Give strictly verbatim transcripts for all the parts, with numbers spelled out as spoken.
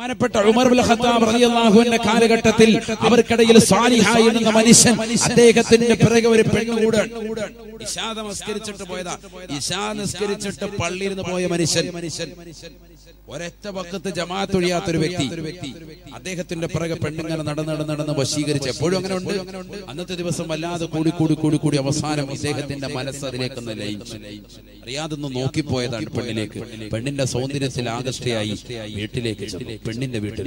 ബഹുമാനപ്പെട്ട ഉമർ ഇബ്നു ഖത്താബ് റളിയല്ലാഹു അൻഹു കാലഘട്ടത്തിൽ അവർക്കിടയിൽ സാലിഹായ എന്ന മനുഷ്യൻ അദ്ദേഹത്തിന്റെ പിറകെ ഒരു പെണ്ണ് കൂടെ ഇശാ നമസ്കരിച്ചിട്ട് പോയതാ ഇശാ നമസ്കരിച്ചിട്ട് പള്ളിയിൽ നിന്ന് പോയ മനുഷ്യൻ ഒരൊറ്റ വഖത്ത് ജമാഅത്ത് ഒഴിയാത്ത ഒരു വ്യക്തി അദ്ദേഹത്തിന്റെ പിറകെ പെണ്ണിങ്ങനെ നടന്ന് നടന്ന് നടന്ന് വശീകരിച്ചു എപ്പോഴും അങ്ങനെ ഉണ്ട് അന്നത്തെ ദിവസം വല്ലാതെ കൂടി കൂടി കൂടി കൂടി അവസാനം അദ്ദേഹത്തിന്റെ മനസ്സ് അതിലേക്ക് ലയിച്ചു അറിയാതെ നോക്കി പോയതാണ് പെണ്ണിലേക്ക് പെണ്ണിന്റെ സൗന്ദര്യത്തിൽ ആകൃഷ്ടയായി വീട്ടിലേക്ക് ചെന്നു പെണ്ണിന്റെ വീട്ടിൽ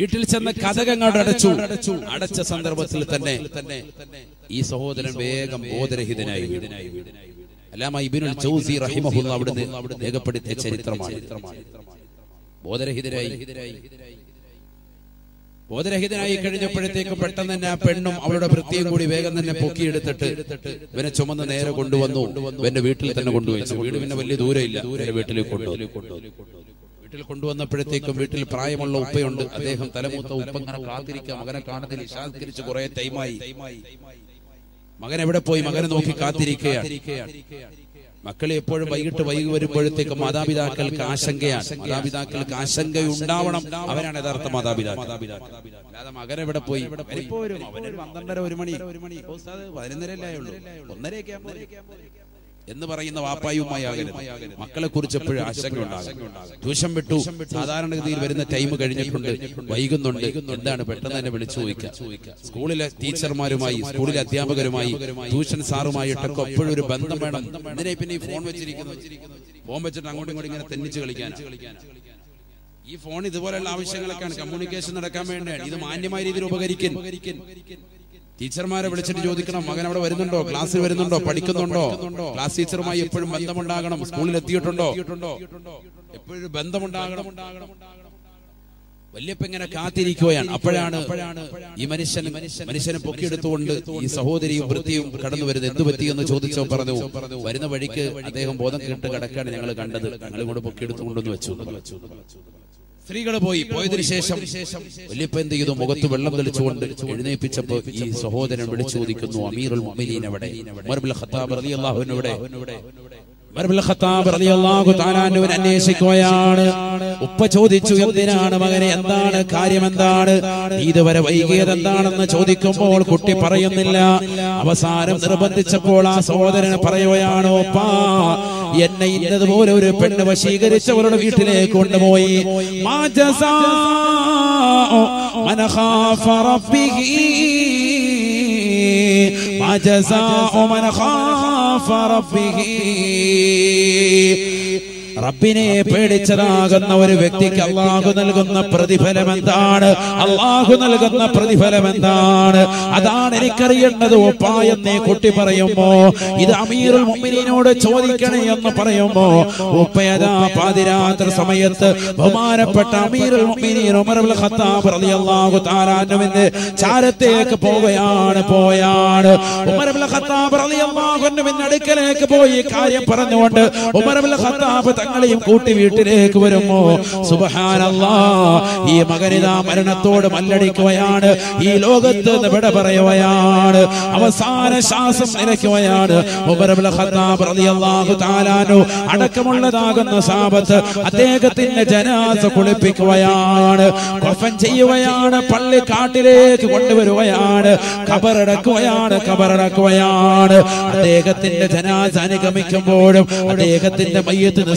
വീട്ടിൽ ചെന്ന കഥകങ്ങോട് അടച്ചു അടച്ച സന്ദർഭത്തിൽ തന്നെ ഈ സഹോദരൻ വേഗം ബോധരഹിതനായി അല്ലാമ ഇബ്നുൽ ജൗസി റഹിമഹുല്ലാഹ് അവിടുന്ന് രേഖപ്പെടുത്തിയ ചരിത്രമാണ് ബോധരഹിതരായി ബോധരഹിതനായി കഴിഞ്ഞപ്പോഴത്തേക്ക് പെട്ടെന്ന് തന്നെ ആ പെണ്ണും അവളുടെ വൃത്തിയും കൂടി വേഗം തന്നെ പൊക്കിയെടുത്തിട്ട് ഇവനെ ചുമന്ന് നേരെ കൊണ്ടുവന്നു ഇവന്റെ വീട്ടിൽ തന്നെ കൊണ്ടുപോയി വീട് പിന്നെ വലിയ ദൂരമില്ല വീട്ടിലേക്ക് കൊണ്ടുപോയി വീട്ടിൽ കൊണ്ടുവന്നപ്പോഴത്തേക്കും വീട്ടിൽ പ്രായമുള്ള ഉപ്പയുണ്ട് അദ്ദേഹം തലമൂത്ത ഉപ്പ കാത്തിരിക്കുക മകനെ കാണുന്നതിൽ ഇശാസ്കരിച്ച് കുറെ ടൈമായി മകൻ എവിടെ പോയി മകനെ നോക്കി കാത്തിരിക്കുകയാണ് മക്കളെ എപ്പോഴും വൈകിട്ട് വൈകി വരുമ്പോഴത്തേക്ക് മാതാപിതാക്കൾക്ക് ആശങ്കയാണ് മാതാപിതാക്കൾക്ക് ആശങ്ക ഉണ്ടാവണം അവരാണ് യഥാർത്ഥ മാതാപിതാക്കൾ അല്ലാതെ മകൻ എവിടെ പോയി പന്ത്രണ്ടര ഒരു മണി ഒന്നരയൊക്കെ എന്ന് പറയുന്ന വാപ്പായുമായി മക്കളെ കുറിച്ച് എപ്പോഴും ആശങ്ക ഉണ്ടാകും ട്യൂഷൻ വിട്ടു സാധാരണഗതിയിൽ വരുന്ന ടൈം കഴിഞ്ഞിട്ടുണ്ട് വൈകുന്നുണ്ട് എന്താണ് പെട്ടെന്ന് തന്നെ വിളിച്ചു ചോദിക്കുക സ്കൂളിലെ ടീച്ചർമാരുമായി സ്കൂളിലെ അധ്യാപകരുമായി ട്യൂഷൻ സാറുമായിട്ടൊക്കെ എപ്പോഴും ഒരു ബന്ധം വേണം ഇതിനെ പിന്നെ ഈ ഫോൺ വെച്ചിരിക്കുന്നു ഫോൺ വെച്ചിട്ട് അങ്ങോട്ടും ഇങ്ങോട്ടും ഇങ്ങനെ തെന്നിച്ച് കളിക്കാൻ ഈ ഫോൺ ഇതുപോലെയുള്ള ആവശ്യങ്ങളൊക്കെയാണ് കമ്മ്യൂണിക്കേഷൻ നടക്കാൻ വേണ്ടിയാണ് ഇത് മാന്യമായ രീതിയിൽ ഉപകരിക്കും ടീച്ചർമാരെ വിളിച്ചിട്ട് ചോദിക്കണം മകൻ അവിടെ വരുന്നുണ്ടോ ക്ലാസ്സിൽ വരുന്നുണ്ടോ പഠിക്കുന്നുണ്ടോ ക്ലാസ് ടീച്ചറുമായി എപ്പോഴും ബന്ധമുണ്ടാകണം സ്കൂളിൽ എത്തിയിട്ടുണ്ടോ എപ്പോഴും ബന്ധമുണ്ടാകണം വല്യപ്പ ഇങ്ങനെ കാത്തിരിക്കുകയാണ് അപ്പോഴാണ് ഈ മനുഷ്യൻ മനുഷ്യനെ പൊക്കിയെടുത്തുകൊണ്ട് ഈ സഹോദരിയും വൃത്തിയും കടന്നു വരുന്നത് എന്ത് പറ്റിയെന്ന് ചോദിച്ചോ പറഞ്ഞു വരുന്ന വഴിക്ക് അദ്ദേഹം ബോധം കെട്ട് കിടക്കാണ് ഞങ്ങൾ കണ്ടത് ഞങ്ങൾ കൂടെ പൊക്കിയെടുത്തുകൊണ്ടെന്ന് വെച്ചു സ്ത്രീകൾ പോയി പോയതിനു ശേഷം വല്യപ്പ എന്ത് ചെയ്തു മുഖത്ത് വെള്ളം തെളിച്ചുകൊണ്ട് എഴുന്നേൽപ്പിച്ചപ്പോൾ ഈ സഹോദരൻ വിളിച്ചു ചോദിക്കുന്നു അമീറുൽ മുഅ്മിനീൻ എവിടെ ഉമർ ഇബ്നുൽ ഖത്താബ് റളിയല്ലാഹു അൻഹു എവിടെ ഉമർ ഇബ്നുൽ ഖത്താബ് റളിയല്ലാഹു തആല അൻഹുവിനെ അന്വേഷിക്കുകയാണ് ഉപ്പ ചോദിച്ചു എന്തിനാണ് മകനെ എന്താണ് കാര്യം എന്താണ് ഇതുവരെ വൈകിയത് എന്താണെന്ന് ചോദിക്കുമ്പോൾ കുട്ടി പറയുന്നില്ല അവസാനം നിർബന്ധിച്ചപ്പോൾ ആ സഹോദരൻ പറയുകയാണ് ഉപ്പാ എന്നെ ഇന്നതുപോലെ ഒരു പെണ്ണ് വശീകരിച്ചവരുടെ വീട്ടിലേക്ക് കൊണ്ടുപോയി റബ്ബിനെ പേടിച്ചതാകുന്ന ഒരു വ്യക്തിക്ക് അല്ലാഹു നൽകുന്ന പ്രതിഫലം എന്താണ് അല്ലാഹു നൽകുന്ന പ്രതിഫലം എന്താണ് അതാണ് എനിക്കറിയേണ്ടത് ഉപ്പാ എന്നീ കുട്ടി പറയുമ്പോ ഇത് അമീറുൽ മുഅ്മിനീനോട് ചോദിക്കണേ എന്ന് പറയുമ്പോ ഉപ്പയതാ പാതിരാത്രി സമയത്ത് ബഹുമാനപ്പെട്ട അമീറുൽ മുഅ്മിനീൻ ഉമർ ഇബ്നുൽ ഖത്താബ് റളിയല്ലാഹു തആല അൻഹുവിന്റെ ചാരത്തേക്ക് പോവുകയാണ് പോയാണ് ഉമർ ഇബ്നുൽ ഖത്താബ് റളിയല്ലാഹു അൻഹുവിന്റെ അടുക്കലേക്ക് പോയി കാര്യം പറഞ്ഞുകൊണ്ട് ഉമർ ഇബ്നുൽ ഖത്താബ് യും കൂട്ടി വീട്ടിലേക്ക് വരുമോ സുബ്ഹാനല്ലാഹ് ഈ മകനിതാ മരണത്തോട് മല്ലടിക്കുകയാണ് ഈ ലോകത്ത് വിട പറയുകയാണ് അവസാന ശ്വാസം നിലയ്ക്കുകയാണ് ഉമർ ഇബ്നുൽ ഖത്താബ് റളിയല്ലാഹു തആല അൻഹു അടക്കമുള്ളതാകുന്ന സാബത്ത് അദ്ദേഹത്തിന്റെ ജനാസ കുളിപ്പിക്കുകയാണ് കഫൻ ചെയ്യുകയാണ് പള്ളി കാട്ടിലേക്ക് കൊണ്ടുവരുകയാണ് ഖബറടക്കുകയാണ് ഖബറടക്കുകയാണ് അദ്ദേഹത്തിന്റെ ജനാസ അനുഗമിക്കുമ്പോഴും അദ്ദേഹത്തിന്റെ മയ്യത്ത്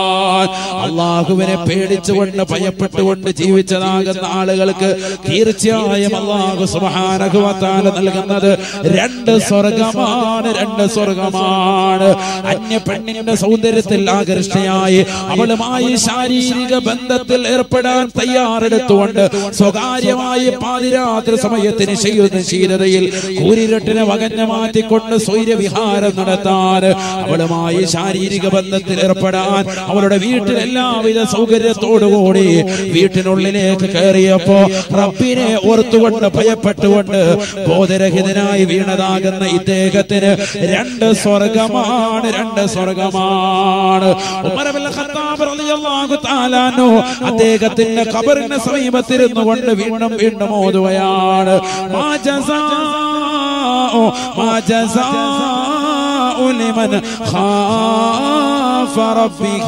Allah Governor paid it to one of Paya Patu, the Tivitan, and Alagalka, Kirtia, Yamala, Samahana, Kuatan, and another Renda Soragaman, Renda Soragaman, and your pending the Souther till Lagarstai, Abalamai Shari, Banda till Erpadan, Tayar, and the Tonda, Sogayamai, Padira, the Samayatin, Shio, the Shira, Kuri, Vaganamati, Kunda, Soya, Vihar, and Natar, Abalamai Shari, Banda till Erpadan, Virtilla with a Sogaret Odori, Virtinolene, Kariapo, Rapine, Ortuan, Payapatuan, Bodere Hidenai, Viradagan, Itegatene, Renda Soragaman, Renda Soragaman, Marabella Katamar, Alano, Ategatin, Kabarina Samibatir, no wonder Vietnam, Vietnam, Odoyan, Majaza, Majaza, Uliman, Ha. Farabhi,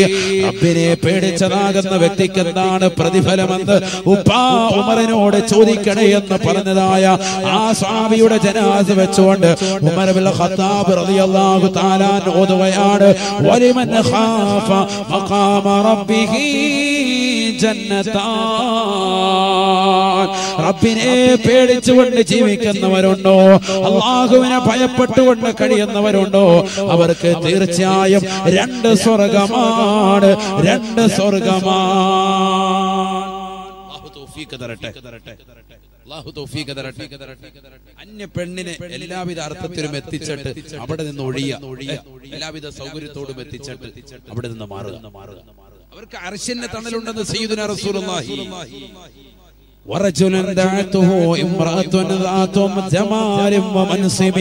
Rabbi paid Chanagan, the Vetikan, Pradipalaman, Upa, Umaran ordered Chodi Kade and the Paranadaya, Asavi Udajanas of its wonder, Umarabella Hatab, Radiallah, Gutala, Odawayada, Wadiman Hafa, Makama Rabbi Janata, Rabbi paid it to one the Jimikan, I don't know, Allah going up by a Patu and the Kadian, I don't know, our Katir. Renda Soragaman, Renda Soragaman. Allahu Tawfiq tharate. Anya pennine ellavida arthathilum ettichattu avade ninnu oliya ellavida saugiryathode ettichattu avade ninnu maaruka. Avarku arshine thanalundennu Sayyidina Rasulullahi. ورجل دعته امرأة ذات جمال ومنصب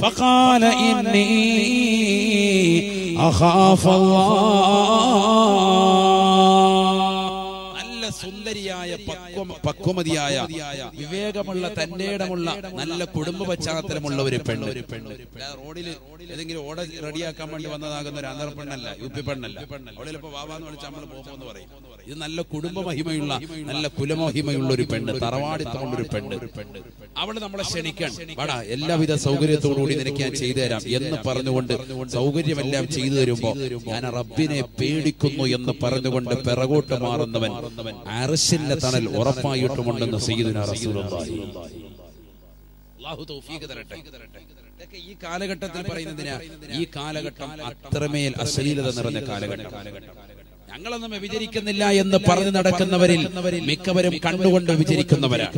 فقال إني أخاف الله ألا سندريايا بكومديايا بيفيغامولا تنديدامولا نلا كودمبو بچاترمولا وريبندو لا روديل ഏതെങ്കിലും ഓട റെഡിയാക്കാൻ വേണ്ടി വന്നതാകുന്ന ഒരു അന്തർപ്പണ്ണല്ല UP പെണ്ണല്ല ഓടയിൽ ഇപ്പോ വാവാന്ന് വിളിച്ചാൽ നമ്മൾ പോകുമെന്ന് പറയും ഇത് നല്ല കുടുംബ മഹിമയുള്ള നല്ല കുലമഹിമയുള്ള ഒരു പെണ്ണ് തറവാടിത്തമുള്ള ഒരു പെണ്ണ് അവൾ നമ്മളെ ക്ഷണിക്കാൻ വാടാ എല്ലാവിധ സൗകര്യത്തോടു കൂടി നിനക്ക് ഞാൻ ചെയ്തു തരാം എന്ന് പറഞ്ഞുകൊണ്ട് സൗകര്യമെല്ലാം ചെയ്തു തരുമ്പോൾ ഞാൻ റബ്ബിനെ പേടിക്കുന്നു എന്ന് പറഞ്ഞുകൊണ്ട് പിറകോട്ട് മാറുന്നവൻ അർശിന്റെ തണൽ ഉറപ്പായിട്ടുമുണ്ടെന്ന് സയ്യിദുനാ റസൂലുള്ളാഹി അല്ലാഹു തൗഫീഖ് തരട്ടെ. ഈ കാലഘട്ടത്തിൽ പറയുന്നതിനാ ഈ കാലഘട്ടം അത്രമേൽ അശ്ലീലത നിറഞ്ഞ കാലഘട്ടം. ഞങ്ങളൊന്നും വിചരിക്കുന്നില്ല എന്ന് പറഞ്ഞു നടക്കുന്നവരിൽ മിക്കവരും കണ്ടുകൊണ്ട് വിചരിക്കുന്നവരാണ്.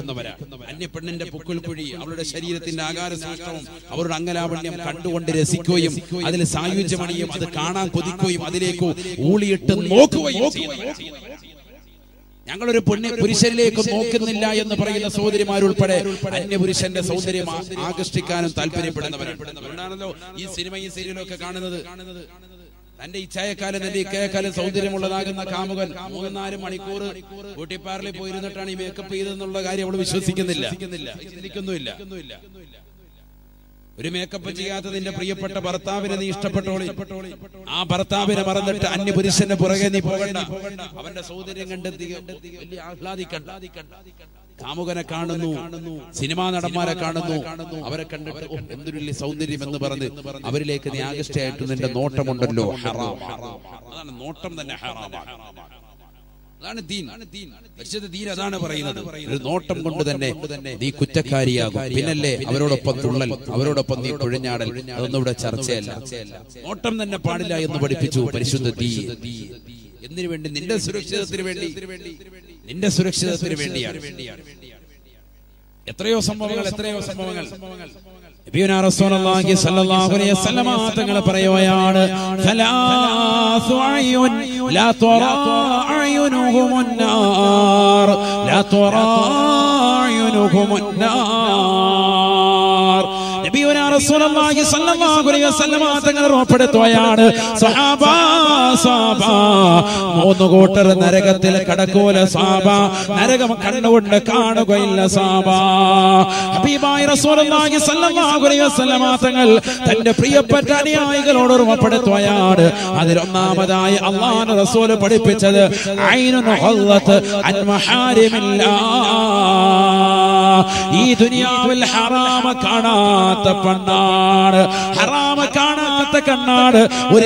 അന്യപ്പെണ്ണിന്റെ പുക്കിൾക്കുഴി, അവളുടെ ശരീരത്തിന്റെ ആകാര സൃഷ്ടവും അവരുടെ അംഗലാവണ്യം കണ്ടുകൊണ്ട് രസിക്കുകയും അതിൽ സായുജ്യമണിയും അത് കാണാൻ കൊതിക്കുകയും അതിലേക്ക് ഊളിയിട്ട് നോക്കുകയും ഞങ്ങളൊരു പെണ്ണ് പുരുഷനിലേക്ക് നോക്കുന്നില്ല എന്ന് പറയുന്ന സഹോദരിമാരുൾപ്പെടെ അന്യപുരുഷന്റെ സൗന്ദര്യം ആകർഷിക്കാനും താല്പര്യപ്പെടുന്നവരാണല്ലോ ഈ സിനിമയും സീരിയലും ഒക്കെ കാണുന്നത്. തന്റെ ഇച്ഛായക്കാലം തന്റെ ഇക്കയക്കാലം സൗന്ദര്യമുള്ളതാകുന്ന കാമുകൻ മൂന്ന് നാല് മണിക്കൂർ ഊട്ടിപ്പാറിൽ പോയിരുന്നിട്ടാണ് ഈ മേക്കപ്പ് ചെയ്തെന്നുള്ള കാര്യം അവൾ വിശ്വസിക്കുന്നില്ല, ചിന്തിക്കുന്നുമില്ല. ഒരു മേക്കപ്പ് ചെയ്യാത്ത നിന്റെ പ്രിയപ്പെട്ട ഭർത്താവിനെ നീ ഇഷ്ടപ്പെട്ടോളി. ആ ഭർത്താവിനെ മറന്നിട്ട് അന്യ പുരുഷന്റെ പുറകെ നീ പോകണ്ട. അവന്റെ സൗന്ദര്യം കണ്ടെത്തി വലിയ ആഹ്ലാദിക്കണ്ട. കാമുകനെ കാണുന്നു, സിനിമാ നടന്മാരെ കാണുന്നു, അവരെ കണ്ടിട്ട് എന്തൊരു സൗന്ദര്യം എന്ന് പറഞ്ഞ് അവരിലേക്ക് നീ ആകൃഷ്ടയായിട്ട് നിന്റെ നോട്ടമുണ്ടല്ലോ, ഹറാം. അതാണ് നോട്ടം തന്നെ ഹറാമാണ്. അതാണ് ദീൻ. പരിശുദ്ധ ദീൻ അതാണ് പറയുന്നത്. ഒരു നോട്ടം കൊണ്ട് തന്നെ നീ കുറ്റക്കാരിയാകും. പിന്നല്ലേ അവരോടൊപ്പം തുള്ളൽ, അവരോടൊപ്പം നീ കുഴഞ്ഞാടൽ, അതൊന്നും ഇവിടെ ചർച്ചയല്ല. നോട്ടം തന്നെ പാടില്ല എന്ന് പഠിപ്പിച്ചു പരിശുദ്ധ ദീൻ. എന്തിനു വേണ്ടി? നിന്റെ സുരക്ഷിതത്തിന് വേണ്ടി, നിന്റെ സുരക്ഷിതത്തിന് വേണ്ടിയാണ്. എത്രയോ സംഭവങ്ങൾ എത്രയോ സംഭവങ്ങൾ നബിയുനാ റസൂലുള്ളാഹി സ്വല്ലല്ലാഹു അലൈഹി വസല്ലമ തങ്ങളെ പറയുകയാണ്, ثلاثة عيون لا ترى عيونهم النار لا ترى عيونهم النار. നബിയുനാ റസൂലുള്ളാഹി സ്വല്ലല്ലാഹു അലൈഹി വസല്ലമ തങ്ങളെ രൂപപ്പെടുത്തുകയാണ്, സഹാബാ സഹാബ മൂന്ന് കൂട്ടർ നരകത്തിൽ കടക്കൂല സഹാബ, നരകം കണ്ണുകൊണ്ട് കാണുകയില്ല സഹാബ. ഹബീബായ റസൂലുള്ളാഹി സ്വല്ലല്ലാഹു അലൈഹി വസല്ലമ തങ്ങൾ തന്റെ പ്രിയപ്പെട്ട അനുയായികളോട് ഓർമ്മപ്പെടുത്തുകയാണ്. അതിലൊന്നാമതായി അള്ളാഹു റസൂൽ പഠിപ്പിച്ചത് ഐനുൻ ഹല്ലത്ത് അൻ മഹാരിമില്ലാഹ്, ഈ ദുനിയാവിൽ ഹറാമ കാണാത്ത പെണ്ണാണ്. ഹറാമ കാണാത്ത الله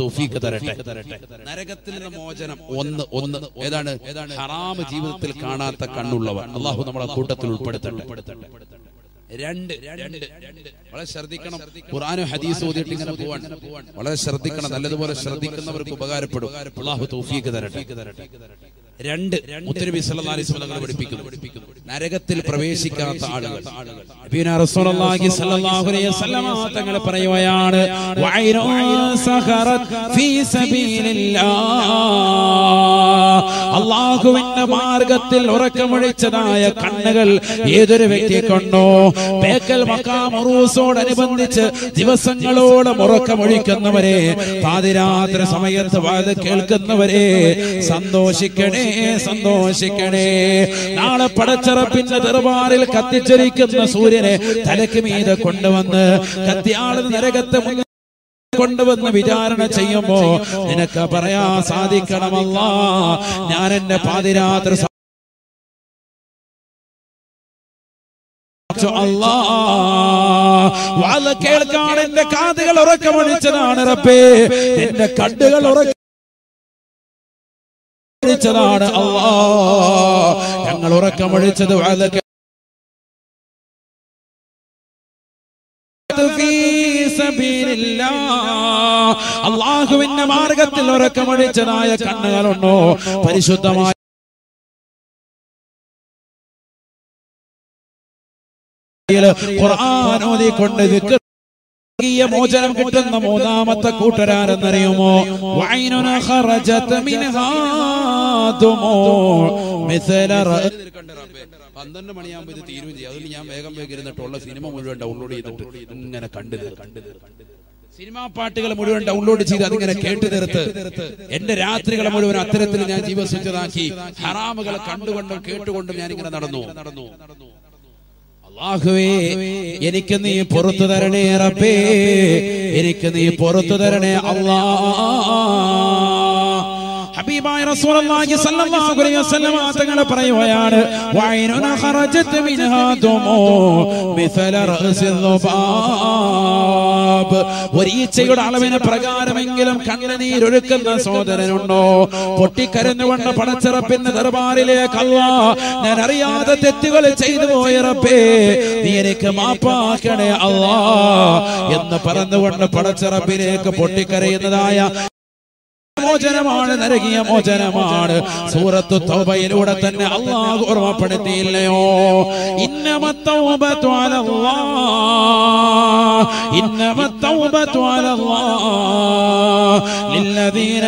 توفيق ترتاح نرجع تلنا موجنا ون ون هذا هذا حرام جيبة تلك كانا تكانو لبا الله هو نمرة كوتا تلول بدت രണ്ട് രണ്ട് വളരെ ശ്രദ്ധിക്കണം ഖുർആനും ഹദീസും ഓതിട്ട് ഇങ്ങനെ പോവാൻ വളരെ ശ്രദ്ധിക്കണം നല്ലതുപോലെ ശ്രദ്ധിക്കുന്നവർക്ക് ഉപകാരപ്പെടും അല്ലാഹു തൗഫീഖ് തരട്ടെ രണ്ട് മുത്തനബി സല്ലല്ലാഹു അലൈഹി വസല്ലം പഠിപ്പിക്കുന്നു നരകത്തിൽ പ്രവേശിക്കാത്ത ആളുകൾ നബിന റസൂലുള്ളാഹി സല്ലല്ലാഹു അലൈഹി വസല്ലം തങ്ങളെ പറയുകയാണ് വൈറ സഖറത് ഫീ സബീലില്ലാഹ് അല്ലാഹുവിന്റെ മാർഗ്ഗത്തിൽ ഉറക്കമൊഴിച്ചതായ കണ്ണുകൾ ഏതൊരു വ്യക്തിയെ കണ്ടോ ബേക്കൽ മക്കാം ഉറൂസോടനുബന്ധിച്ച് ദിവസങ്ങളോട് ഉറക്കമൊഴിക്കുന്നവരെ പാതിരാത്രി സമയത്ത് വാദ കേൾക്കുന്നവരെ സന്തോഷിക്കണേ സന്തോഷിക്കണേ നാളെ പടച്ചറപ്പിന്റെ ദർബാറിൽ കത്തിച്ചൊരിക്കുന്ന സൂര്യനെ തലയ്ക്ക് മീതെ കൊണ്ടുവന്ന് കത്തിയാള് നരകത്തെ മുന്നിൽ കൊണ്ടുവന്ന് വിചാരണ ചെയ്യുമ്പോ നിനക്ക് പറയാ സാധിക്കണമല്ലാ ഞാൻ എന്റെ പാതിരാത്രി കേൾക്കാൻ എന്റെ കാതുകൾ ഉറക്കമൊഴിച്ചതാണ് റബ്ബേ എന്റെ കണ്ണുകൾ ഉറക്കമൊഴിച്ചതാണ് അല്ലാഹ് ഞങ്ങൾ ഉറക്കമൊഴിച്ചത് വാലക അല്ലാഹുവിന്റെ മാർഗ്ഗത്തിൽ ഉറക്കമൊഴിച്ചതായ കണ്ണുകളുണ്ടോ പരിശുദ്ധമായ ഖുർആൻ ഓതിക്കൊണ്ട് ദിക്ർ മോചനം കിട്ടുന്ന മൂന്നാമത്തെ കൂട്ടരാരെന്നറിയുമോ വൈനുന ഖറജത മിൻഹാ ദുമൂ മിസ്ല പന്ത്രണ്ട് മണിയാകുമ്പോൾ ഇത് തീരുകയും ചെയ്യും. അതിൽ ഞാൻ വേഗം വേഗം ഇരുന്നിട്ടുള്ള സിനിമ മുഴുവൻ ഡൗൺലോഡ് ചെയ്തിട്ട് ഇങ്ങനെ കണ്ടു തീർക്കും. സിനിമാ പാട്ടുകൾ മുഴുവൻ ഡൗൺലോഡ് ചെയ്ത് അതിങ്ങനെ കേട്ട് തീർത്ത് എന്റെ രാത്രികളെ മുഴുവൻ അത്തരത്തിൽ ഞാൻ ജീവസ്വച്ഛതാക്കി. ഹറാമുകളെ കണ്ടുകൊണ്ടും കേട്ടുകൊണ്ടും ഞാനിങ്ങനെ നടന്നു നടന്നു നടന്നു അല്ലാഹുവേ എനിക്ക് നീ പുറത്തു തരണേ റബ്ബേ എനിക്ക് നീ പുറത്തു തരണേ അല്ലാഹ് ഹബീബായ റസൂലുള്ളാഹി സ്വല്ലല്ലാഹു അലൈഹി വസല്ലം തങ്ങൾ പറയുകയാണ് വൈനുന ഖറജത മിൻഹാ ദുമൂ മിസ്ല റഅ്സി ളുബാബ് വരിയച്ചയുടെ അളവിന് പ്രകാരമെങ്കിലും കണ്ണുനീർ ഒഴുക്കുന്ന സഹോദരനുണ്ടോ പൊട്ടിക്കരഞ്ഞുകൊണ്ട് പടച്ചറപ്പിന്റെ ദർബാറിലേക്ക് അല്ലാഹ് ഞാൻ അറിയാതെ തെറ്റുകൾ ചെയ്തു പോയ റബ്ബേ നീ എനിക്ക് മാപ്പാക്കണേ അല്ലാഹ് എന്ന് പറഞ്ഞുകൊണ്ട് പടച്ചറപ്പിലേക്ക് പൊട്ടിക്കരയുന്നതായ മോചനമാണ് നരകീയ മോചനമാണ്. സൂറത്തു തൗബയിലൂടെ തന്നെ അല്ലാഹു ഓർമ്മപ്പെടുത്തിയില്ലയോ ഇന്നമത്തൗബതു അലല്ലാഹ് ഇന്നമത്തൗബതു അലല്ലാഹ് ലില്ലദീന